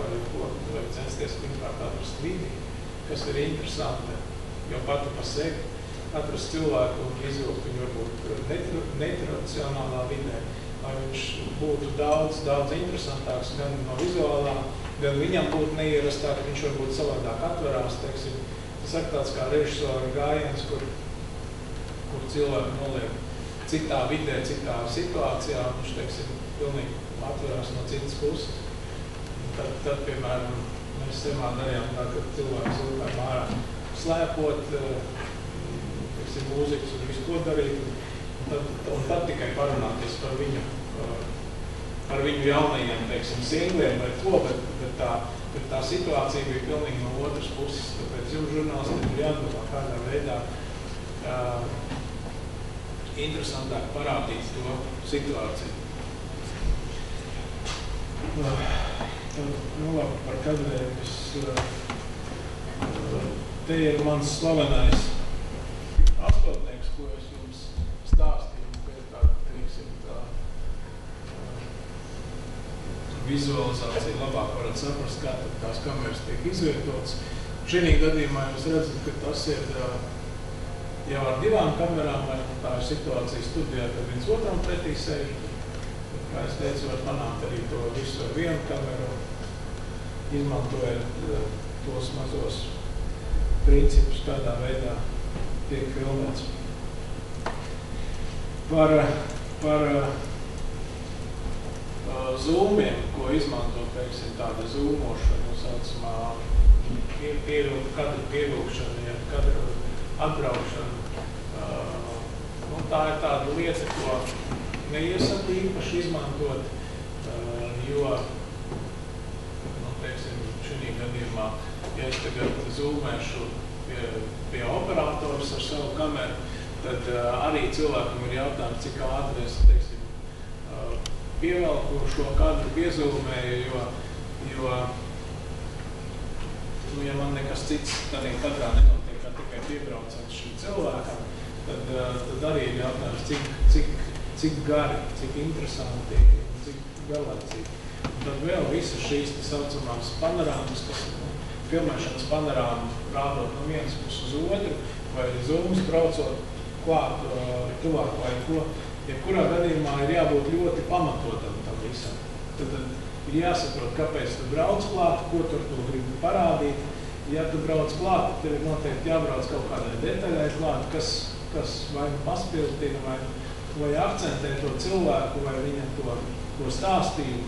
vai censties pirmkārt atrast līniju, kas ir interesanti, jo pati pa sevi atrast cilvēku un izvilkt viņu varbūt netradicionālā vidē, lai viņš būtu daudz interesantāks gan no vizuālā, gan viņam būtu neierastāk, ka viņš varbūt savādāk atverās, teiksim. Tas ir tāds kā režisora gājiens, kur cilvēki noliek citā vidē, citā situācijā, viņš, teiksim, pilnīgi atverās no citas puses. Tad, piemēram, mēs semā darījām tā, ka cilvēki cilvēki mārā slēpot, teiksim, mūzikas un visu ko darīt. Un tad tikai parunāties par viņu jaunajiem, teiksim, singliem vai to, bet tā situācija bija pilnīgi no otras puses, tāpēc jums žurnālistiem ir jādomā kādā veidā interesantāk parādīt to situāciju. nu labi, par kadriem te ir mans slavenais astotnieks, ko es jums stāstīju pēc tā, teiksim, tā vizualizācija labāk varat saprast, kā tās kameras tiek izvietotas. Šī gadījumā jūs redzat, ka tas ir jau ar divām kamerām, vai tā ir situācija studijā, kad viens otram pretī sēž. Kā es teicu, var panākt arī to visu ar vienu kameru, izmantojot tos mazos principus, kādā veidā tiek filmēts. Par zoomiem, ko izmanto, teiksim, tāda zoomošana, saucamā kadru pievilkšana, kadru atbraukšana. Tā ir tāda lieta, ko neiesaka īpaši izmantot, jo, teiksim, šī gadījumā, ja es tagad zoomēšu pie operators ar savu kameru, tad arī cilvēkam ir jautājums, cik ātri es, teiksim, pievelku šo kadru, piezoomēju, jo, ja man nekas cits tādā kadrā nenotiek, kā tikai piebraucot šim cilvēkam, tad arī ir jautājums, cik gari, cik interesanti, cik galacīgi. Tad vēl visas šīs tā saucamās panorāmas, kas filmēšanas panorāma rādot no vienas puses uz otru, vai zooms braucot klāt tuvāk vai ko, ja kurā gadījumā ir jābūt ļoti pamatotam tam visam. Tad ir jāsaprot, kāpēc tu brauc klāt, ko tur tu gribi parādīt. Ja tu brauc klāt, tad ir noteikti jābrauc kaut kādai detaļai klāt, kas vai paspildina, vai akcentē to cilvēku, vai viņa to stāstību.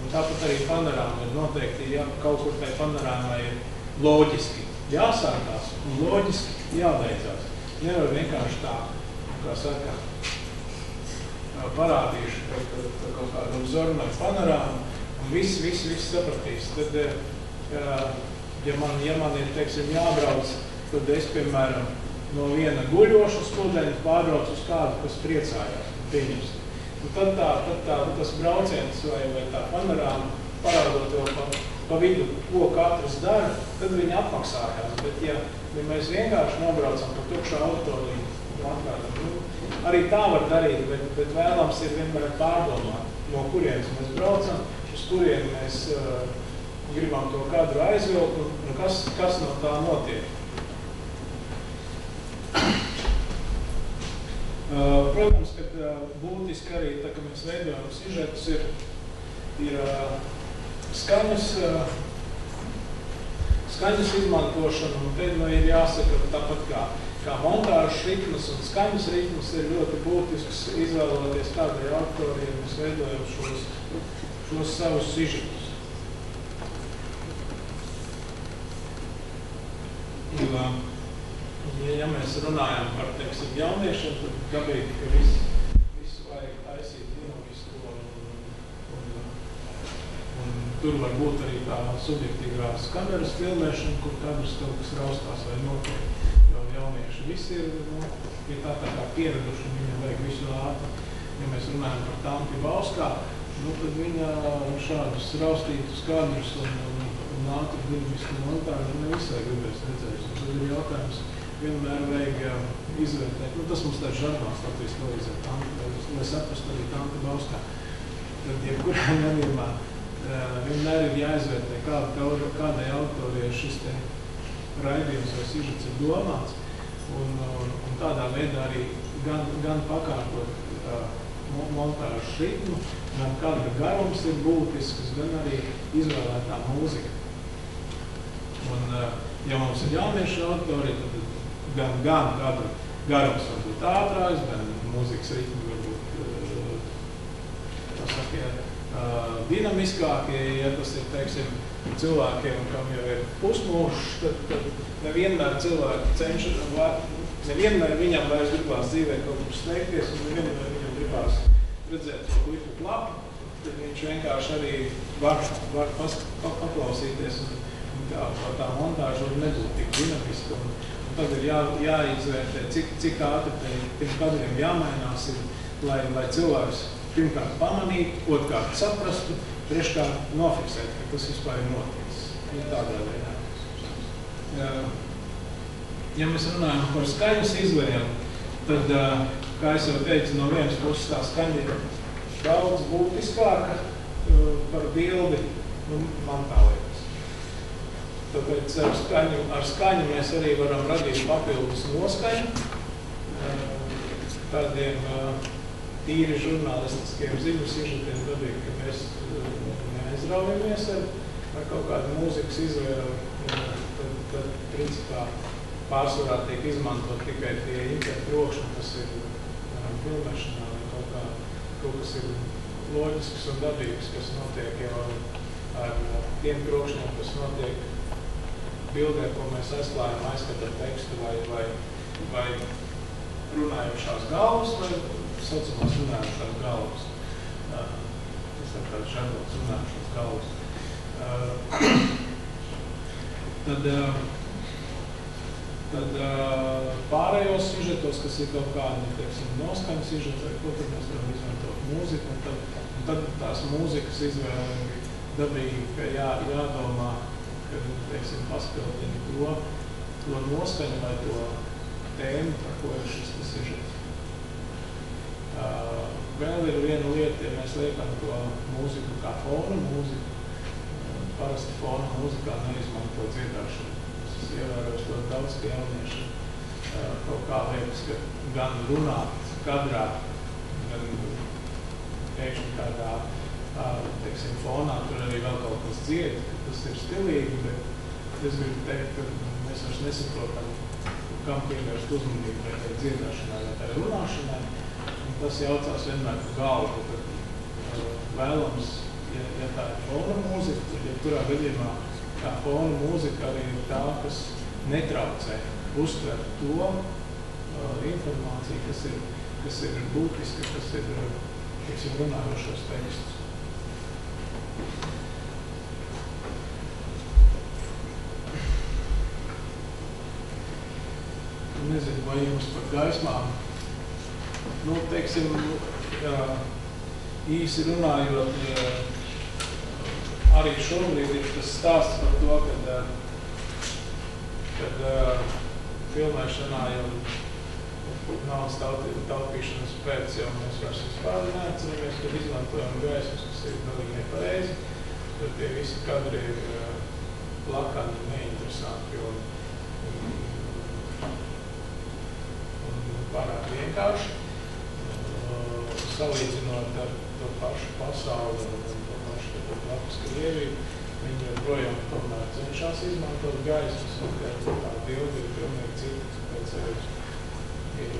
Un tāpat arī panorāma ir noteikti, ja kaut kur tai panorāmai ir loģiski jāsākās un loģiski jābeidzās. Nevar vienkārši tā, kā saka, parādīšu kaut kādu uzornāju panorāmu, un viss sapratīs. Tad, ja man ir, teiksim, jābrauc, tad es, piemēram, no viena guļoša studenta pārbrauc uz kādu, kas priecājās, pieņemst. Tad tas brauciens vai tā panorāma, parādot jau pa vidu, ko katrs dara, tad viņi apmaksājās. Bet, ja mēs vienkārši nobraucam par tukšā autolīnu, arī tā var darīt, bet vēlams ir vienmēr pārdomāt, no kurienes mēs braucam, uz kuriem mēs gribam to kadru aizvilkt, un kas no tā notiek. Protams, kad būtiski arī, tā kā mēs veidojam sižetus, ir skaņas izmantošana, un te ir jāsaka, tāpat kā montāžas ritmas un skaņas ritmas ir ļoti būtisks, izvēloties tādai autoriem, mēs veidojam šos savus sižetus. Ja mēs runājam par, teiksim, jauniešiem, tad dabīgi, ka visu vajag taisīt dinamisko, un tur var būt arī tā subjektīvās kameras filmēšana, kur kameras kaut kas raustās vai notiek. Jau jaunieši visi ir tā kā pieraduši, un viņam vajag visu ātri. Ja mēs runājam par Tanti Bauskā, tad viņa šādus raustītus kameras un ātri dinamisku montāžu nevisai gribēs redzējuši. Tad ir jautājums. Vienmēr vajag izvērtēt. Tas mums tāds žarmās Latvijas televīzijas, lai saprastu arī Tanti Bauskā. Tad, ja kurā gadījumā, vienmēr ir jāizvērtē, kādai autorijai šis te raidījums vai sižets ir domāts. Un tādā veidā arī gan pakārtot montāžu ritmu, gan kadra garums ir būtisks, gan arī izvēlētā mūzika. Un, ja mums ir jauniešu autorija, tad gan kādu garums var būt ātrājs, gan mūzikas ritmi var būt dinamiskākie, ja tas ir, teiksim, cilvēkiem, kam jau ir pusmūžs, tad nevienmēr cilvēki cenšas, nevienmēr viņam vairs gribās dzīvē kaut kur steigties, un nevienmēr viņam gribās redzēt to klipu klapu, tad viņš vienkārši arī var paklausīties, un tā montāža var nebūt tik dinamiska. Tad ir jāizvērtē, cik ātri tiem kadriem jāmainās, lai cilvēks pirmkārt pamanītu, otrkārt saprastu, greška in offset, kako se izpravi motics in tako dalje. Ja mēs runājam par skaņu izvariem, tad, kā es jau teicu, no vienas puses tā skaņa ir daudz būtiskāka par bildi, man tā liekas. Tāpēc ar skaņu mēs arī varam radīt papildus noskaņu tādiem tīri žurnālistiskiem ziņu sižetiem, tāpēc, ka mēs neaizraujamies ar kaut kādu mūzikas izvēlu, tad principā pārsvarā tiek izmantot tikai tie interprokšņi, kas ir filmēšanā, kaut kas ir loģisks un dabīgs, kas notiek jau ar tiem krokšņiem, kas notiek bildē, ko mēs aizklājam aizskatot tekstu vai runājušās galvas, vai saucamās runājušās galvas. Tas ir tāds žanrots runājušās galvas. Tad pārējos sižetos, kas ir kaut kādi, teiksim, noskaņu sižeti, vai ko tad mēs varam izmantot mūziku, un tad tās mūzikas izvēlēm dabīgi, ka jādomā, ka, teiksim, paspildīt to noskaņu vai to tēmu, par ko ir šis sižets. Vēl ir viena lieta, ja mēs liekam to mūziku kā fonu mūziku, parasti fonu mūzikā neizmanto dziedāšanu. Es ievēros to daudz, ka jaunieši kaut kā liekas, ka gan runāt kadrā, gan pēkšņi kādā, teiksim, fonā, tur arī vēl kaut kas dzied, ka tas ir stilīgi, bet es gribu teikt, ka mēs vairs nesaprotam, kam pievērst uzmanību vai tai dziedāšanai, vai tai runāšanai, un tas jaucās vienmēr par galvu, ka vēlams, ja tā ir fona mūzika, ja kurā gadījumā tā fona mūzika arī ir tā, kas netraucē uztver to informāciju, kas ir būtiska, kas ir runājošos tekstus. Nezinu, vai jums par gaismām, nu, teiksim, īsi runājot, arī šobrīd ir tas stāsts par to, kad filmēšanā jau naudas taupīšanas pēc jau mēs vairs vispār neatceramies, kad izmantojam gaismas, kas ir galīgi nepareizi, tad tie visi kadri ir plakani un neinteresanti un pārāk vienkārši, salīdzinot ar to pašu pasauli un to pašu lapas Krieviju, viņi joprojām tomēr cenšās izmantot gaismas, un tā bildi ir pilnīgi cita, pēc arī ir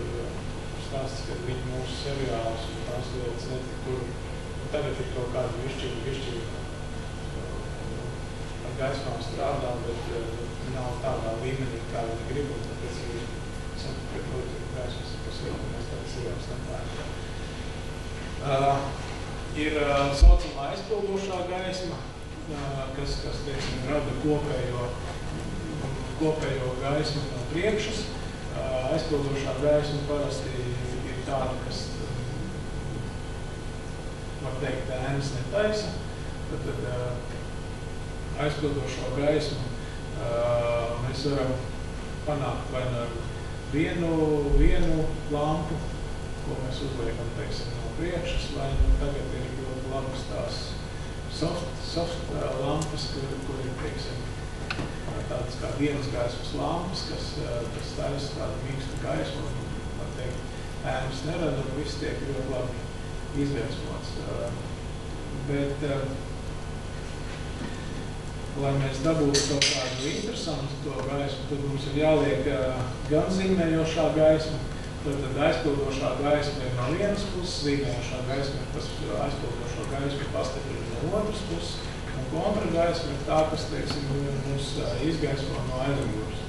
stāsts, ka viņi mūsu seriālus un tās lietas netikur, un tagad ir kaut kāda višķīga, ar gaismām strādā, bet nav tādā līmenī, kā viņi grib, un tāpēc viņi saka, ka proti gaismas ir kas lieta, mēs tādas seriālus nepārādām. Ir saucamā aizpildošā gaisma, kas rada kopējo gaismu no priekšas. Aizpildošā gaisma parasti ir tāda, kas, var teikt, tēmas netaisa. Tad aizpildošo gaismu mēs varam panākt vai ar vienu lampu, ko mēs uzliekam, teiksim, priekšas, lai tagad ir ļoti labas tās soft lampas, kur ir, teiksim, tādas kā dienas gaismas lampas, kas taisa tādu mīkstu gaismu, var teikt, ēnas nerada, un viss tiek ļoti labi izgaismots. Bet, lai mēs dabūtu kaut kādu interesantu to gaismu, tad mums ir jāliek gan zīmējošā gaisma. Tad aizpildošā gaisma ir no vienas puses, zīmējošā gaisma ir tas, aizpildošā gaisma ir pastiprina no otras puses, un kontra gaisma ir tā, kas, teiksim, mums izgaismo no aizmugures.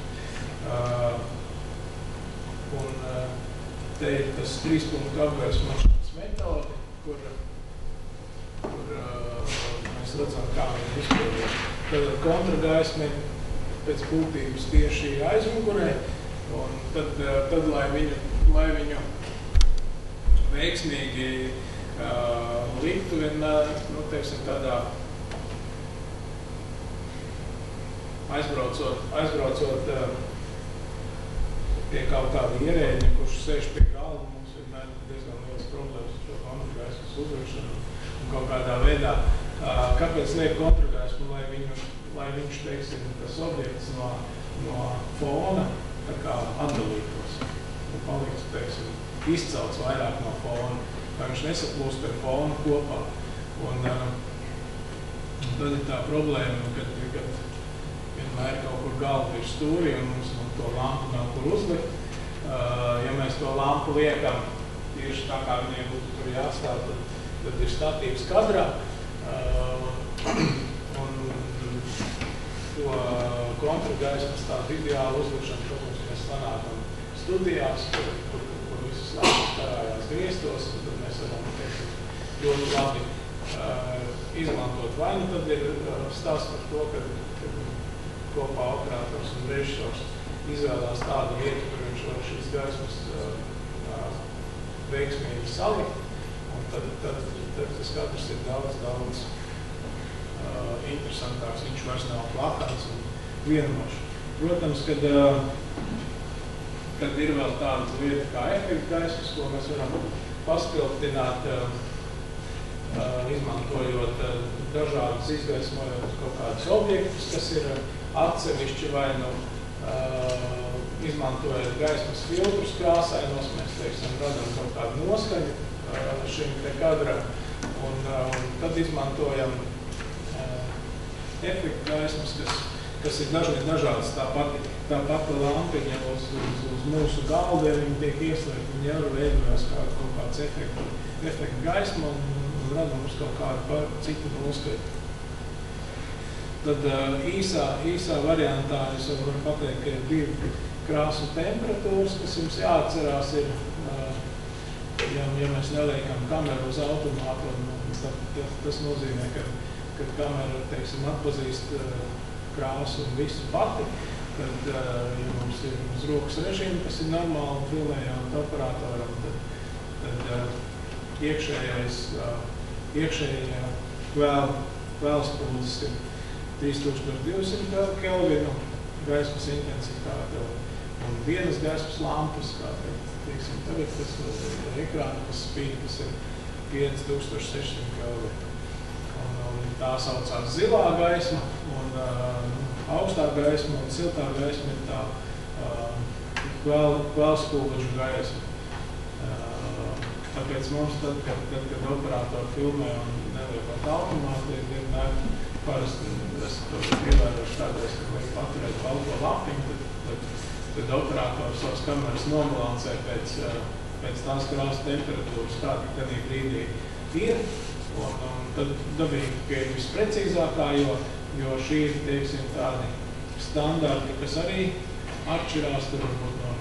Un te ir tas trīspunktu apgaismošanas metode, kur mēs redzam, kā viņi izpildot. Tad kontra gaisma pēc būtības tieši aizmugurē, un tad, lai viņu veiksmīgi liktu vienmēr, nu, teiksim, tādā aizbraucot pie kaut kāda ierēģa, kurš sēž pie galva, mums vienmēr diezgan liels problēmas ar šo kontragaisu uzvēršanu un kaut kādā veidā. Kāpēc liek kontragaismu, lai viņš, teiksim, tas objekts no fona tā kā atdalītos un paliktu, teiksim, izcelts vairāk no fona, lai viņš nesaplūst ar fonu kopā. Un tad ir tā problēma, kad vienmēr kaut kur galva ir stūri un mums to lampu nav kur uzlikt. Ja mēs to lampu liekam tieši tā, kā viņiem būtu tur jāstāv, tad ir statīvs kadrā. Un to kontragaismas tādu ideālu uzlikšanu, ko mums mēs sanākam studijās, kur visas lampas karājās griestos, tad mēs varam ļoti labi izmantot. Vai nu tad ir stāsts par to, ka kopā operators un režisors izvēlās tādu vietu, kur viņš var šīs gaismas veiksmīgi salikt, un tad tas katrs ir daudz interesantāks, viņš vairs nav plakāts un vienošs. Protams, kad ir vēl tādas lietas kā efekta gaismas, ko mēs varam paspildināt, izmantojot dažādas izgaismojot kaut kādus objektus, kas ir atsevišķi vai nu izmantojot gaismas filtrus krāsainos, mēs, teiksim, radam kaut kādu noskaņu šim te kadram, un tad izmantojam efekta gaismas, kas ir dažādas, tāpat lampiņa uz mūsu galviem, viņi tiek ieslēgti, viņi jau veidojas kaut kāds efekta gaisma un rada mums kaut kādu citu noskaņu. Tad īsā variantā es varu pateikt, ka ir divi krāsu temperatūras, kas jums jāatcerās ir, ja mēs neliekam kameru uz automātu, tas nozīmē, kad kamera, teiksim, atpazīst krāsu un visu pati, tad, ja mums ir uz rokas režīma, kas ir normāli filmējot operatoram, tad iekšējā vēlspūdzes ir 3200 kelvinu gaismas intensitāte un vienas gaismas lampas, kā teiksim, tagad tas ekrāna, kas spīd, tas ir 5600 kelvinu. Tā saucās zilā gaisma, un augstā gaisma un siltā gaisma ir tā kvēlspūgažu gaisma. Tāpēc mums tad, kad operatori filmē un neliekot automāti, ir vienmēr parasti, es to pievērošu tādēļ, ka vajag paturēt balto lapiņu, tad operatori savas kameras nobalansē pēc tās krāsas temperatūras, kādi tad ir brīdī ir. Un tad dabīgi ir visprecīzākā, jo šī ir, teiksim, tādi standarti, kas arī atšķirās, tur varbūt no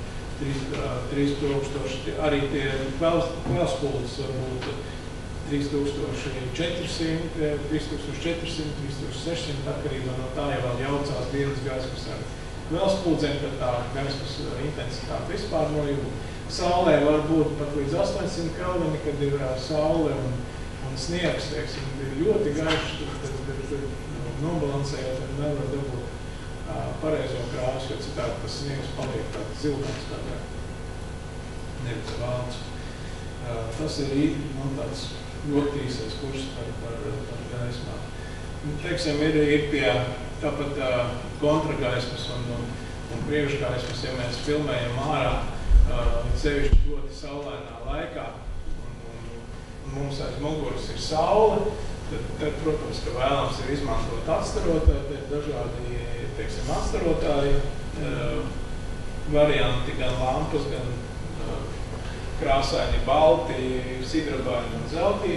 3000, arī tie kvēlspulces varbūt 3400, 3600, atkarībā no tā, ja vēl jaucās dienas gaismas ar kvēlspuldzēm, tad tā gaismas intensitāte vispār nojūta. Saulē var būt pat līdz 800 kelvini, kad ir saule un sniegs, teiksim, ir ļoti gaišs, tad nobalansējot un nevar dabūt pareizo krāsu, jo citādi tas sniegs paliek tāds zilgāks, tādā nevis valsts. Tas ir tāds ļoti īsais kurs par gaismām. Teiksim, ir pie tāpat kontragaismas un priekšgaismas, ja mēs filmējam ārā sevišķi ļoti saulēnā laikā, mums aiz muguras ir saule, tad, protams, ka vēlams ir izmantot atstarotāji, dažādi, teiksim, atstarotāji varianti, gan lampas, gan krāsaini balti, sidrabaini un zelti,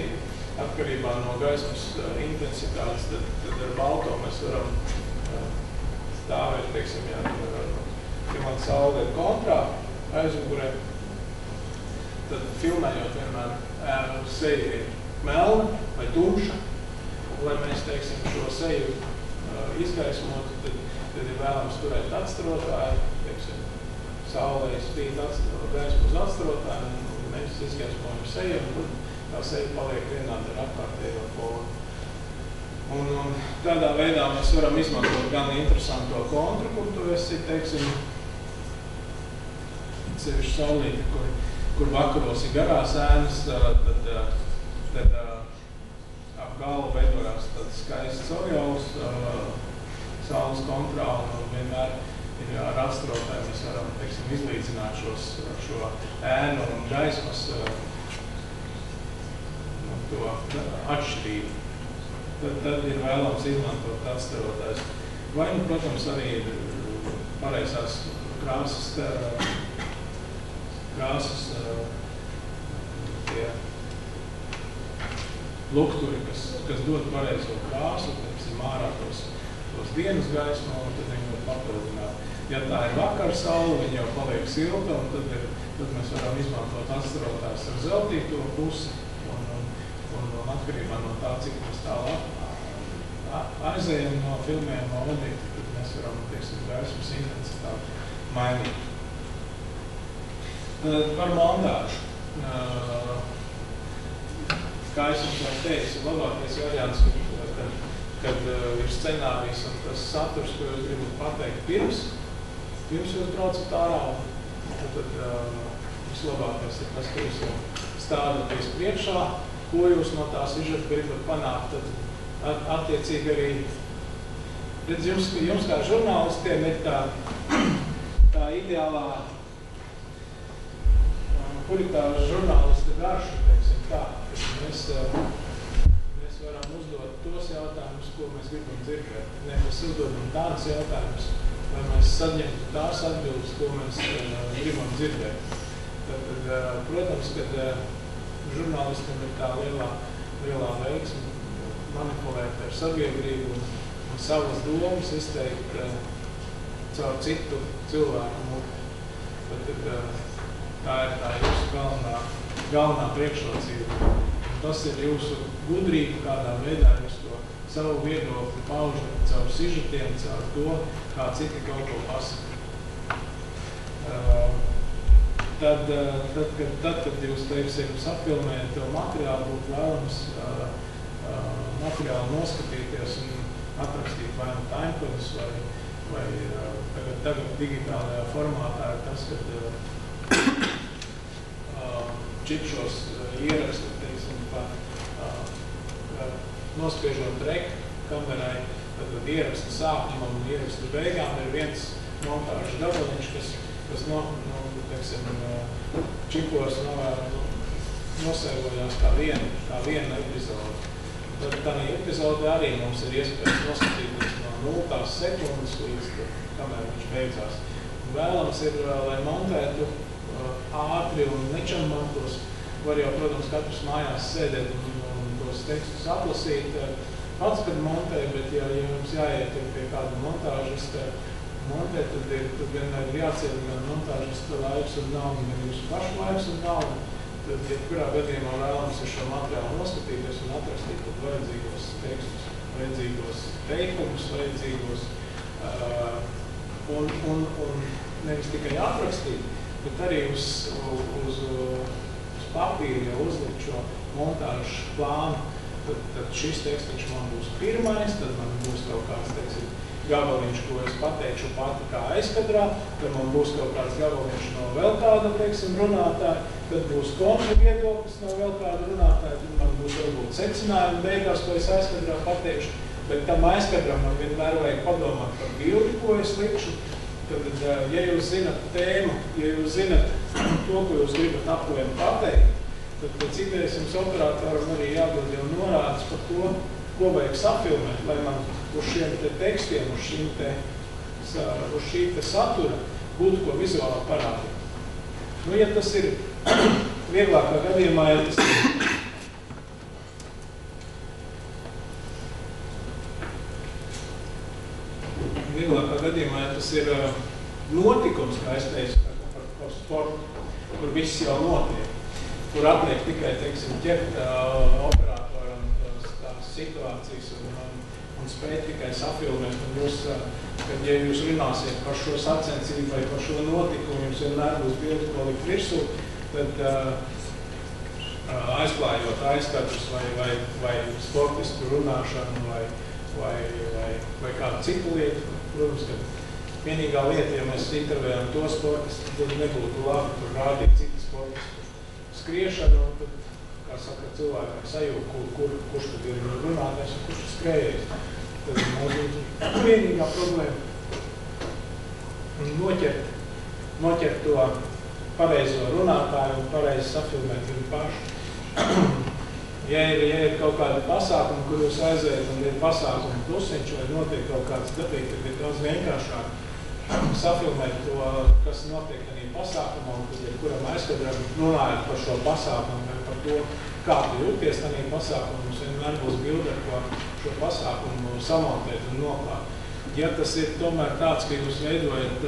atkarībā no gaismas intensitātes, tad ar balto mēs varam stāvēt, teiksim, ja man saule ir kontrā aizmugurē, tad filmējot vienmēr seja ir melna vai tumša, un, lai mēs, teiksim, šo seju izgaismotu, tad ir vēlams turēt atstarotāju, teiksim, saulē spīd gaismu uz atstarotāju, un mēs izgaismojam seju, un pasēju paliek vienādi ar apkārtējo kontu. Un tādā veidā mēs varam izmantot gan interesanto kontru, kur tu esi, teiksim, sevišķi saulīti, kur vakaros ir garās ēnas, tad ap galvu veidojās tāds skaists ojauls saules kontrā, un vienmēr ir ar astrotēm mēs varam, teiksim, izlīdzināt šo ēnu un gaismas to atšķirību. Tad ir vēlams izmantot atstevotājs. Vai, nu, protams, arī ir pareizās krāsas tie lukturi, kas dod pareizo krāsu, tad ir mārā tos dienas gaismu, un tad viņi var papildināt. Ja tā ir vakara saule, viņa jau paliek silta, un tad mēs varam izmantot atstevotājs ar zeltīto pusi. Un atkarībā no tā, cik mēs tālāk aizējam no filmiem, no vadīta, tad mēs varam, teiksim, gaismas intensitāti mainīt. Par montāžu. Kā es jums varu teikt, ir labākais variants, kad ir scenārijs un tas saturs, ko jūs gribat pateikt pirms jūs braucat ārā, tad vislabākais ir tas, ka jūs jau stādaties priekšā, ko jūs no tās izžeta gribat panākt, tad attiecīgi arī, redz, jums kā žurnālistiem ir tā ideālā puritāra žurnālista garša, teiksim tā, ka mēs varam uzdot tos jautājumus, ko mēs gribam dzirdēt, ne mēs uzdodam tādus jautājumus, lai mēs saņemtu tās atbildes, ko mēs gribam dzirdēt. Tad, protams, kad žurnālistiem ir tā lielā veiksme manipulēt ar sabiedrību un savas domas izteikt caur citu cilvēku. Tā ir tā jūsu galvenā priekšrocība. Tas ir jūsu gudrība, kādā veidā jūs to savu viedokli paužat caur sižetiem, caur to, kā citi kaut ko pasaka. Tad, kad jūs, teiksim, apfilmējat to materiālu, būtu vēlams materiālu noskatīties un atrakstīt vai nu timecodes, vai tagad digitālajā formātā ir tas, kad čipšos ierakstu, teiksim, nospiežot rek kamerai, tad ierakstu sākumam un ierakstu beigām ir viens montāžas gabaliņš, kas čipos nosēgojās kā viena epizode. Tad tādā epizode arī mums ir iespējas noskatīties no 0,0 sekundes līdz, kamēr viņš beidzās. Vēlams ir, lai montētu ātri un nečambantos, var jau, protams, katrs mājās sēdēt un tos tekstus atlasīt. Pats, kad montē, bet ja jums jāiet pie kāda montāžista, tad vienmēr ir jācienina montāžista laiks un nauda, gan jūsu pašu laiks un nauda. Tad, ja kurā gadījumā vēlams ir šo materiālu noskatīties un atrastīt vajadzīgos tekstus, vajadzīgos teikumus, vajadzīgos un nevis tikai atrakstīt, bet arī uz papīru jau uzlikt šo montāžu plānu. Tad šis tekstiņš man būs pirmais, tad man būs kaut kāds, teiksim, gabaliņš, ko es pateikšu pati kā aizkadrā, tad man būs kaut kāds gabaliņš no vēl kāda, teiksim, runātāja, tad būs kontra viedoklis no vēl kāda runātāja, tad man būs varbūt secinājumi beigās, ko es aizkadrā pateikšu, bet tam aizkadram man vienmēr vajag padomāt par bildi, ko es likšu. Tad, ja jūs zinat tēmu, ja jūs zinat to, ko jūs gribat aptuveni pateikt, tad pēc idejas jums operātoram arī jādod jau norādes par to, ko vajag safilmēt, lai man uz šiem te tekstiem, uz šī te satura būtu ko vizuāli parādīt. Nu, ja tas ir vieglākā gadījumā, ja tas ir notikums, kā es teicu, par sportu, kur viss jau notiek, kur atliek tikai, teiksim, ķert operātoram tās situācijas un spēt tikai safilmēt, kad, ja jūs runāsiet par šo sacensību vai par šo notikumu, jums vienmēr būs bildi, ko likt virsū, tad aizklājot aizskatus vai sportisku runāšanu vai kādu citu lietu. Protams, ka vienīgā lieta, ja mēs intervējam to sportistu, tad nebūtu labi tur rādīt citu sportistu skriešanu, tad, kā saka, cilvēkam sajūta, kurš tad ir runātājs un kurš ir skrējējis. Tad ir vienīgā problēma. Un noķert to pareizo runātāju un pareizi safilmēt viņu pašu. Ja ir kaut kāda pasākuma, kur jūs aizējat, un ir pasākuma plusiņš, vai notiek kaut kāds gadījums, tad ir daudz vienkāršāk safilmēt to, kas notiek arī pasākumā, un tad ir kuram aizkadram runājot par šo pasākumu, vai par to, kā tu jūties arī pasākumu, mums vienmēr būs bilde, ko šo pasākumu samontēt un noklāt. Ja tas ir tomēr tāds, ka jūs veidojat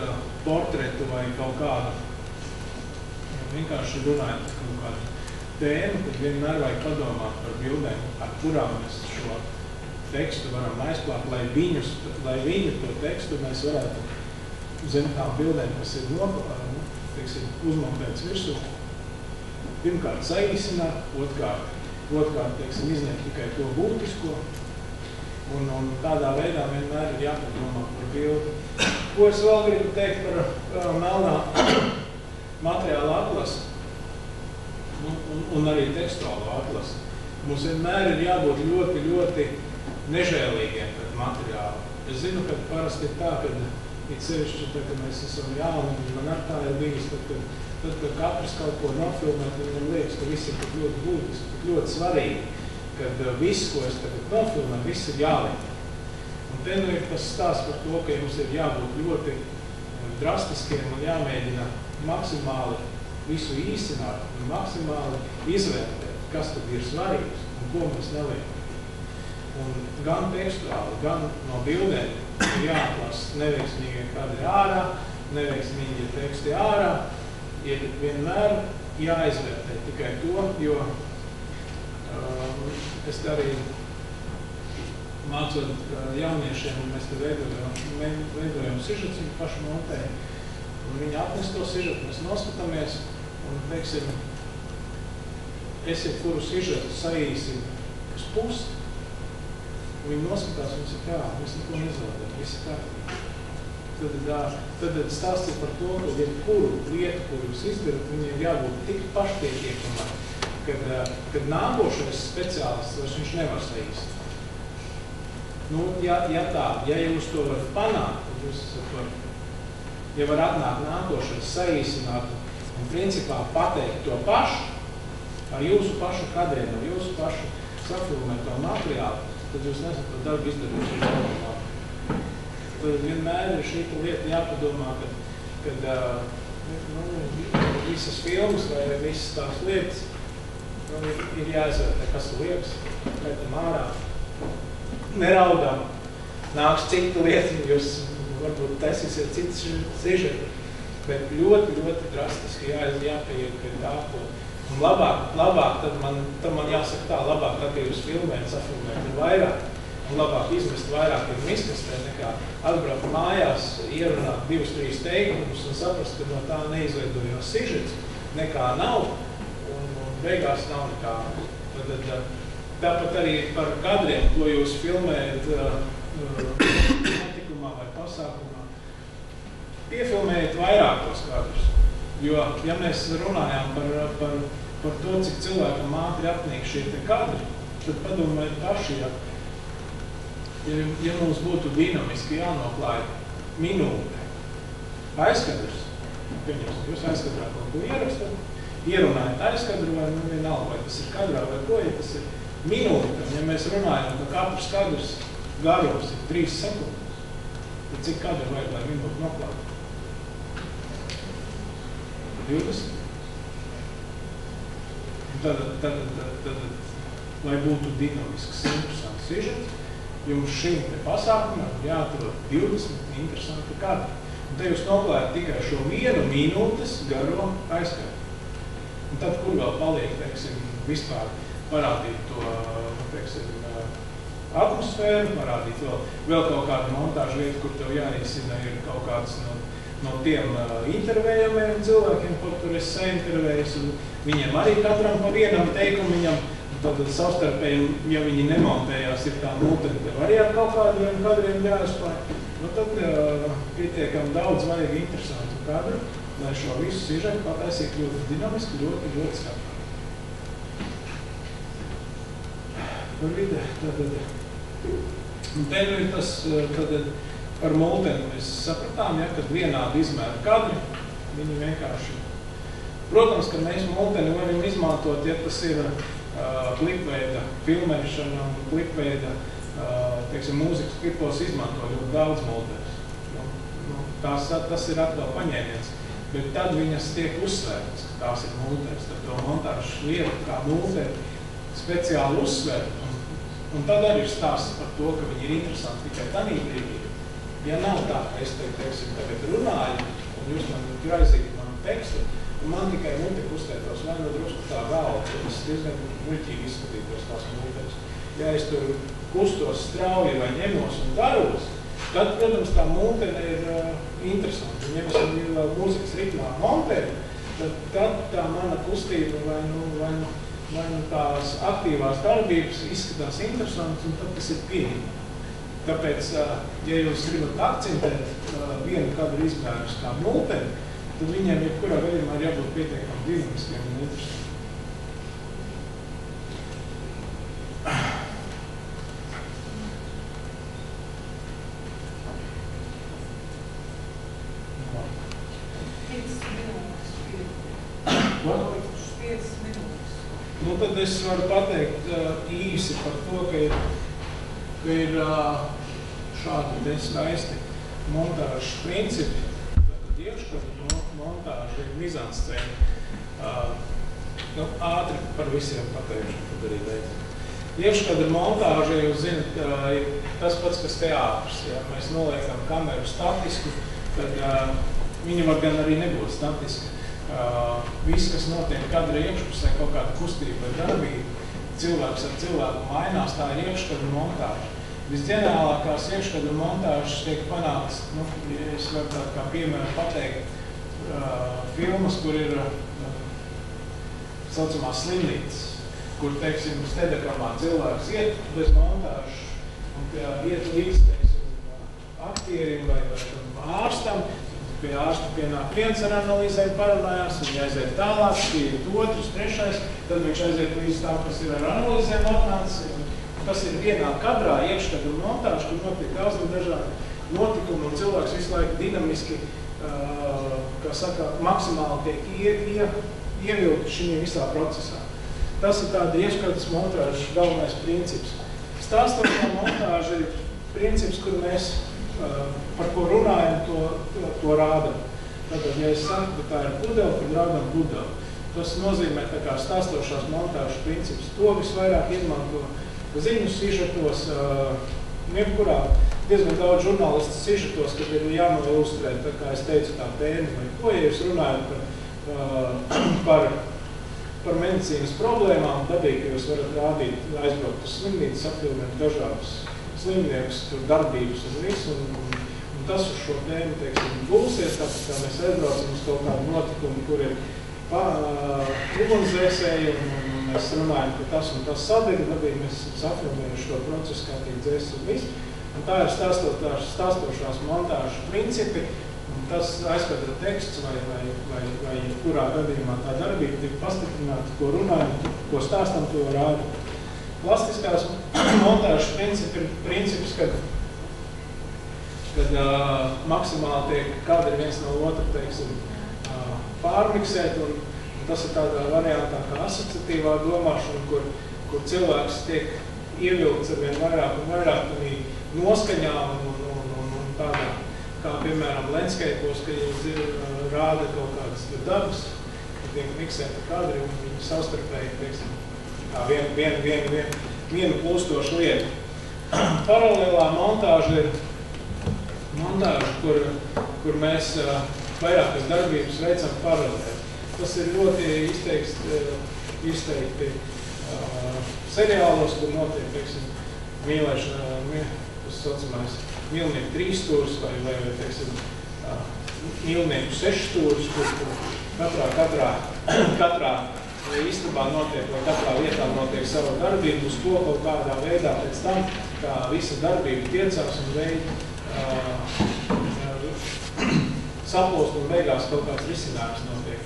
portretu vai kaut kādu, vienkārši runājat kaut kādu tēmu, tad vienmēr vajag padomāt par bildēm, ar kurām mēs šo tekstu varam aizklāt, lai viņu to tekstu mēs varētu zem tām bildēm, kas ir uzmontēts virsū, pirmkārt saīsināt, otrkārt izņemt tikai to būtisko. Un tādā veidā vienmēr ir jāpadomā par bildi. Ko es vēl gribu teikt par melnā materiāla atlasi un arī tekstuālo atlasi. Mums vienmēr ir jābūt ļoti, ļoti nežēlīgiem pret materiālu. Es zinu, ka parasti ir tā, ka it sevišķi, ka mēs esam jauni, man ar tā ir bijis, tad, ka katrs kaut ko nofilmē, tad man liekas, ka viss ir pat ļoti būtiski, pat ļoti svarīgi. Kad viss, ko es tagad nofilmē, viss ir jāliek. Un te nu ir tas stāsts par to, ka jums ir jābūt ļoti drastiskiem un jāmēģina maksimāli visu īsināt un maksimāli izvērtēt, kas tad ir svarīgs un ko mēs neliekam. Un gan tekstuāli, gan no bildēm ir jāatlasa neveiksmīgi, kad ir ārā, neveiksmīgi teksti ārā, ir vienmēr jāizvērtē tikai to, jo es te arī mācot jauniešiem, un mēs te veidojam sižets, viņu pašu montēju, un viņi atnes to sižetu, mēs noskatāmies, un, teiksim, esiet kuru sižetu saīsim uz pusi, un viņi noskatās, un saka, jā, mēs neko nezaudējam, visi kārtīgi. Tad stāsts ir par to, ka jebkuru lietu, kuru jūs izdarat, viņiem ir jābūt tik pašpietiekamai, kad nākošais speciālists, viņš nevar saīst. Nu, ja jūs to varat panākt, tad jūs varat, ja var atnākt nākošais saīsināt un principā pateikt to pašu, ar jūsu pašu kadēnu, ar jūsu pašu safilmēto materiālu, tad jūs nesat to darbu izdarīt uz domātu. Tad vienmēr ir šī lieta jāpadomā, kad visas filmas vai visas tās lietas, ir jāizvērtē, kas tu liekas, metam ārā, neraudām, nāks citu lietu, jūs varbūt taisīsiet citu sižetu, bet ļoti, ļoti drastiski jāpieiet pie tā, un labāk, tad man jāsaka tā, labāk, tad, ja jūs filmēt, safilmēt ir vairāk, un labāk izmest vairāk ir miskastē, nekā atbraukt mājās, ierunāt 2-3 teikumus un saprast, ka no tā neizveidojās sižets, nekā nav, beigās nav nekā. Tāpat arī par kadriem, ko jūs filmējat notikumā vai pasākumā, piefilmējat vairākos kadrus. Jo, ja mēs runājām par to, cik cilvēkam ātri apnīk šie te kadri, tad padomājiet paši, ja mums būtu dinamiski jānoklāja minūte aizkadrs, jūs aizkadrāt kaut ko ierakstat, ierunājot aizkadru, vai vienalga, vai tas ir kadrā, vai ko, ja tas ir minūte, ja mēs runājam, ka katrs kadrs garums ir 3 sekundes, tad cik kadru vajag, lai minūte noklāt? 20? Tad, lai būtu dinamisks, interesants sižets, jums šim te pasākumam jāatrod 20 interesanti kadri. Un te jūs noklājat tikai šo 1 minūtes garo aizkadru. Un tad, kur vēl paliek, teiksim, vispār parādīt to, teiksim, atmosfēru, parādīt vēl kaut kādu montāžu vietu, kur tev jāizsina ir kaut kāds tiem intervējamiem cilvēkiem, par kur es saintervējos, un viņiem arī katram pa vienam teikumiņam, tad savstarpējiem, ja viņi nemontējās, ir tā multiple varianti kaut kādiem kadriem jāuzpār, nu tad pietiekam daudz vajag interesantu kadru, lai šo visu sižetu pataisīt ļoti dinamiski, ļoti skatāju. Vide, tad te ir tas, tad par multiem mēs sapratām, ja, kad vienādi izmēra kadri, viņi vienkārši. Protams, ka mēs multeni varam izmantot, ja tas ir klipveida filmēšana un klipveida, teiksim, mūzikas klipos izmanto ļoti daudz multēs. Nu, tas ir atkal paņēmiens, bet tad viņas tiek uzsvērtas, ka tās ir multēs, tad to montāžu lietu kā multē speciāli uzsver, un tad arī ir stāsts par to, ka viņi ir interesanti tikai tanī brīdī. Ja nav tā, ka es tagad runāju, un jūs man graizījat manu tekstu, un man tikai muti kustētos, vai nu drusku tā galva, tad es diezgan muļķīgi izskatītos tās mūtēs. Ja es tur kustos strauji vai ņemos un daros, tad, protams, tā mūtene ir interesanta. Ja mēs viņu vēl mūzikas ritmā montēju, tad tā mana kustība vai nu tās aktīvās darbības izskatās interesantas, un tad tas ir pieņemams. Tāpēc, ja jūs gribat akcentēt vienu kadru izmērus kā multeni, tad viņiem jebkurā gadījumā ir jābūt pietiekami dinamiskiem un interesantiem. Nu, tad es varu pateikt īsi par to, ka ir šādi te skaisti montāžu principi. Tātad iekškadu montāžu ir mizanscēna. Nu, ātri par visiem pateikšu, tad arī beidzam. Iekškadu montāžu, ja jūs zinat, ir tas pats, kas teātris. Ja mēs noliekam kameru statisku, tad viņa var gan arī nebūt statiska. Viss, kas notiek kadra iekšpusē, kaut kāda kustība vai darbība, cilvēks ar cilvēku mainās, tā ir iekškadru montāža. Visģenerālākās iekškadru montāžas tiek panāktas, nu, es varu tādu kā piemēram pateikt, filmas, kur ir saucamās slimnīcas, kur, teiksim, stereokramā cilvēks iet bez montāžas un iet līdz, teiksim, aktierim vai ārstam, pie ārsta pienāk viens ar analīzēm parunājās, viņi aiziet tālāk, pieejiet otrs, trešais, tad viņš aiziet līdz tā, kas ir ar analīzēm atnācis. Tas ir vienā kadrā iekškadru montāža, kur notiek daudz un dažādi notikumi, un cilvēks visu laiku dinamiski, kā saka, maksimāli tiek ievilkti šī visā procesā. Tas ir tāda iekškadras montāžas galvenais princips. Stāstāmā montāža ir princips, kur mēs par ko runājam, to rādam. Tātad, ja es saku, ka tā ir pudele, tad rādam pudeli. Tas nozīmē tā kā stāstošās montāžas princips. To visvairāk izmanto ziņu sižetos, jebkurā diezgan daudz žurnālistu sižetos, kad ir jānoilustrēt, tā kā es teicu, tā tēma vai ko, ja jūs runājat par medicīnas problēmām, dabīgi jūs varat rādīt, aizbraukt uz slimnīcu, apfilmēt dažādus slimnieks, tur darbības un visu, un tas uz šo tēmu, teiksim, gulsies, tāpēc kā mēs aizbraucam uz kaut kādu notikumu, kur ir ugunsdzēsēji, un mēs runājam, ka tas un tas sadega, tad mēs safilmējuši šo procesu, kā tiek dzēs un viss, un tā ir stāstošās montāžas principi, un tas aizkadra teksts, vai kurā gadījumā tā darbība tiek pastiprināta, ko runājam, ko stāstam, to rādu. Plastiskās montāžas principi ir princips, kad maksimāli tiek kadri viens no otra, teiksim, pārmiksēt, un tas ir tādā variantā kā asociatīvā domāšana, kur cilvēks tiek ievilkts ar vien vairāk un vairāk noskaņā un tādā, kā piemēram landscape'os, ka jūs rāda kaut kādas dabas, kad tiek miksēta kadri un viņi savstarpēji, teiksim, vienu plūstošu lietu. Paralēlā montāža ir montāža, kur mēs vairākas darbības veicam paralēli. Tas ir ļoti izteikti seriālos, kur notiek, teiksim, mīlēšana, tas saucamais mīlnieku trīstūrs vai, teiksim, ilmēm 6 stūrus, kur katrā istabā notiek, vai katrā vietā notiek sava darbība, uz to kaut kādā veidā pēc tam, kā visa darbība tiecās un saplost un beigās kaut kāds risinājums notiek.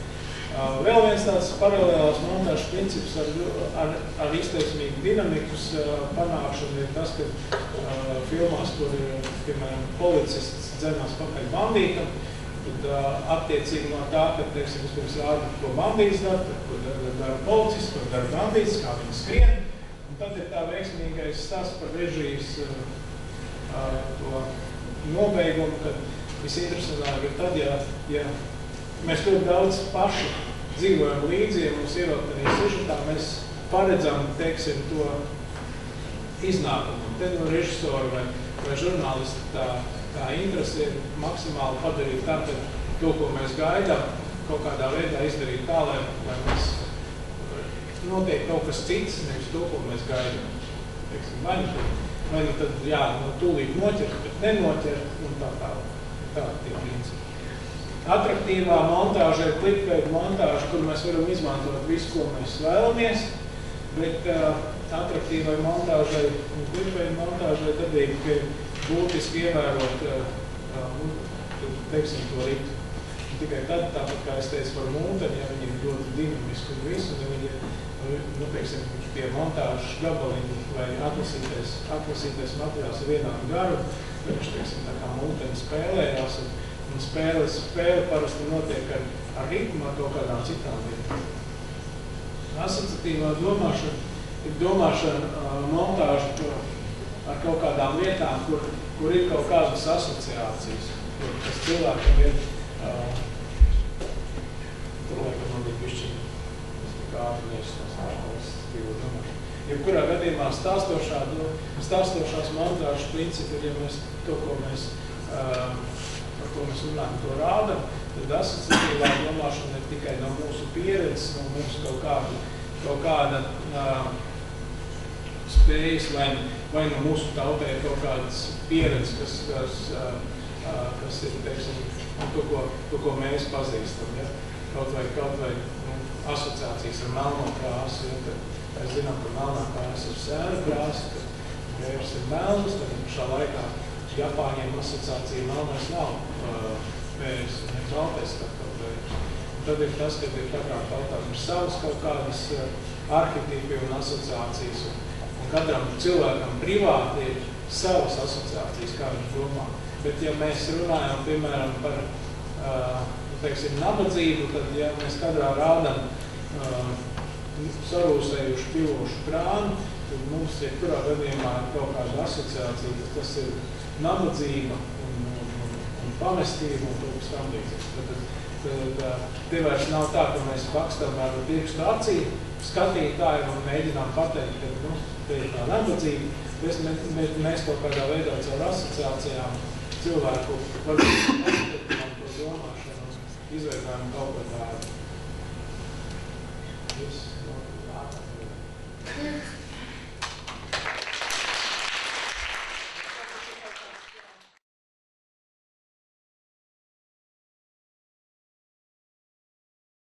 Vēl viens tāds paralēlās montāžu princips ar izteiksmīgu dinamikas panākšanu ir tas, ka filmās, kur ir, piemēram, policists dzenās pakaļ bandītam, tad attiecīgi no tā, ka, teiksim, vispirms rāda, ko bandīts dara, ko dara policists, ko dara bandīts, kā viņi skrien, un tad ir tā veiksmīgais stāsts par režijas to nobeigumu, kad visinteresantāk ir tad, ja mēs ļoti daudz paši dzīvojam līdzi, ja mums ievelk arī sižetā, mēs paredzam, teiksim, to iznākumu. Te no režisora vai žurnālista tā interese ir maksimāli padarīt tā, ka to, ko mēs gaidām, kaut kādā veidā izdarīt tā, lai mēs notiek kaut kas cits, nevis to, ko mēs gaidām. Teiksim, vai nu tad, jā, tūlīt noķert, bet nenoķert un tā tālāk. Tā tie principi. Atraktīvā montāža ir klipveida montāža, kur mēs varam izmantot visu, ko mēs vēlamies, bet atraktīvai montāžai un klipveida montāžai tad ir būtiski ievērot, teiksim, to ritu. Tikai tad, tāpat kā es teicu par mūnteni, ja viņi ir ļoti dinamiski un visu, ja viņi ir, nu, teiksim, tie montāžas gabaliņi vai atlasītais materiāls ir vienādu garu, viņš, teiksim, tā kā mūteni spēlējās, un spēle parasti notiek ar ritmu, ar kaut kādām citām lietām. Asociatīvā domāšana ir domāšana montāža ar kaut kādām lietām, kur ir kaut kādas asociācijas, kas cilvēkam ir, tur laikam man bija pišķiņa, tas ir kā ārpinieks no asociatīvā domāšana. Jebkurā gadījumā stāstošās montāžas principi ir, ja mēs to, par ko mēs runājam, to rādam, tad asociatīvā domāšana ir tikai no mūsu pieredzes, no mūsu kaut kāda spējas, vai no mūsu tautē ir kaut kādas pieredzes, kas ir, teiksim, to, ko mēs pazīstam, ja? Kaut vai asociācijas ar melno krāsu, mēs zinām, ka melnā krāsa ir sēru krāsa, ka vērs ir melnas, tad šā laikā Japāņiem asociācija melnais nav vērs un ir baltais kaut kā vērs. Tad ir tas, ka ir katrā tautā ir savas kaut kādas arhitīpi un asociācijas, un katram cilvēkam privāti ir savas asociācijas, kā viņš domā. Bet ja mēs runājam, piemēram, par, teiksim, nabadzību, tad ja mēs katrā rādam sarūsējuši, pilošu krānu, tad mums ir kurā gadījumā kaut kāda asociācija, ka tas ir nabadzība un pamestība un kaut kas tam līdzīgi. Tad te vairs nav tā, ka mēs bakstam ar pirkstu acī skatītājiem un mēģinām pateikt, ka, nu, te ir tā nabadzība. Mēs kaut kādā veidā caur asociācijām cilvēku varbūt apskatām to domāšanu un izveidām kaut kādā. Yes.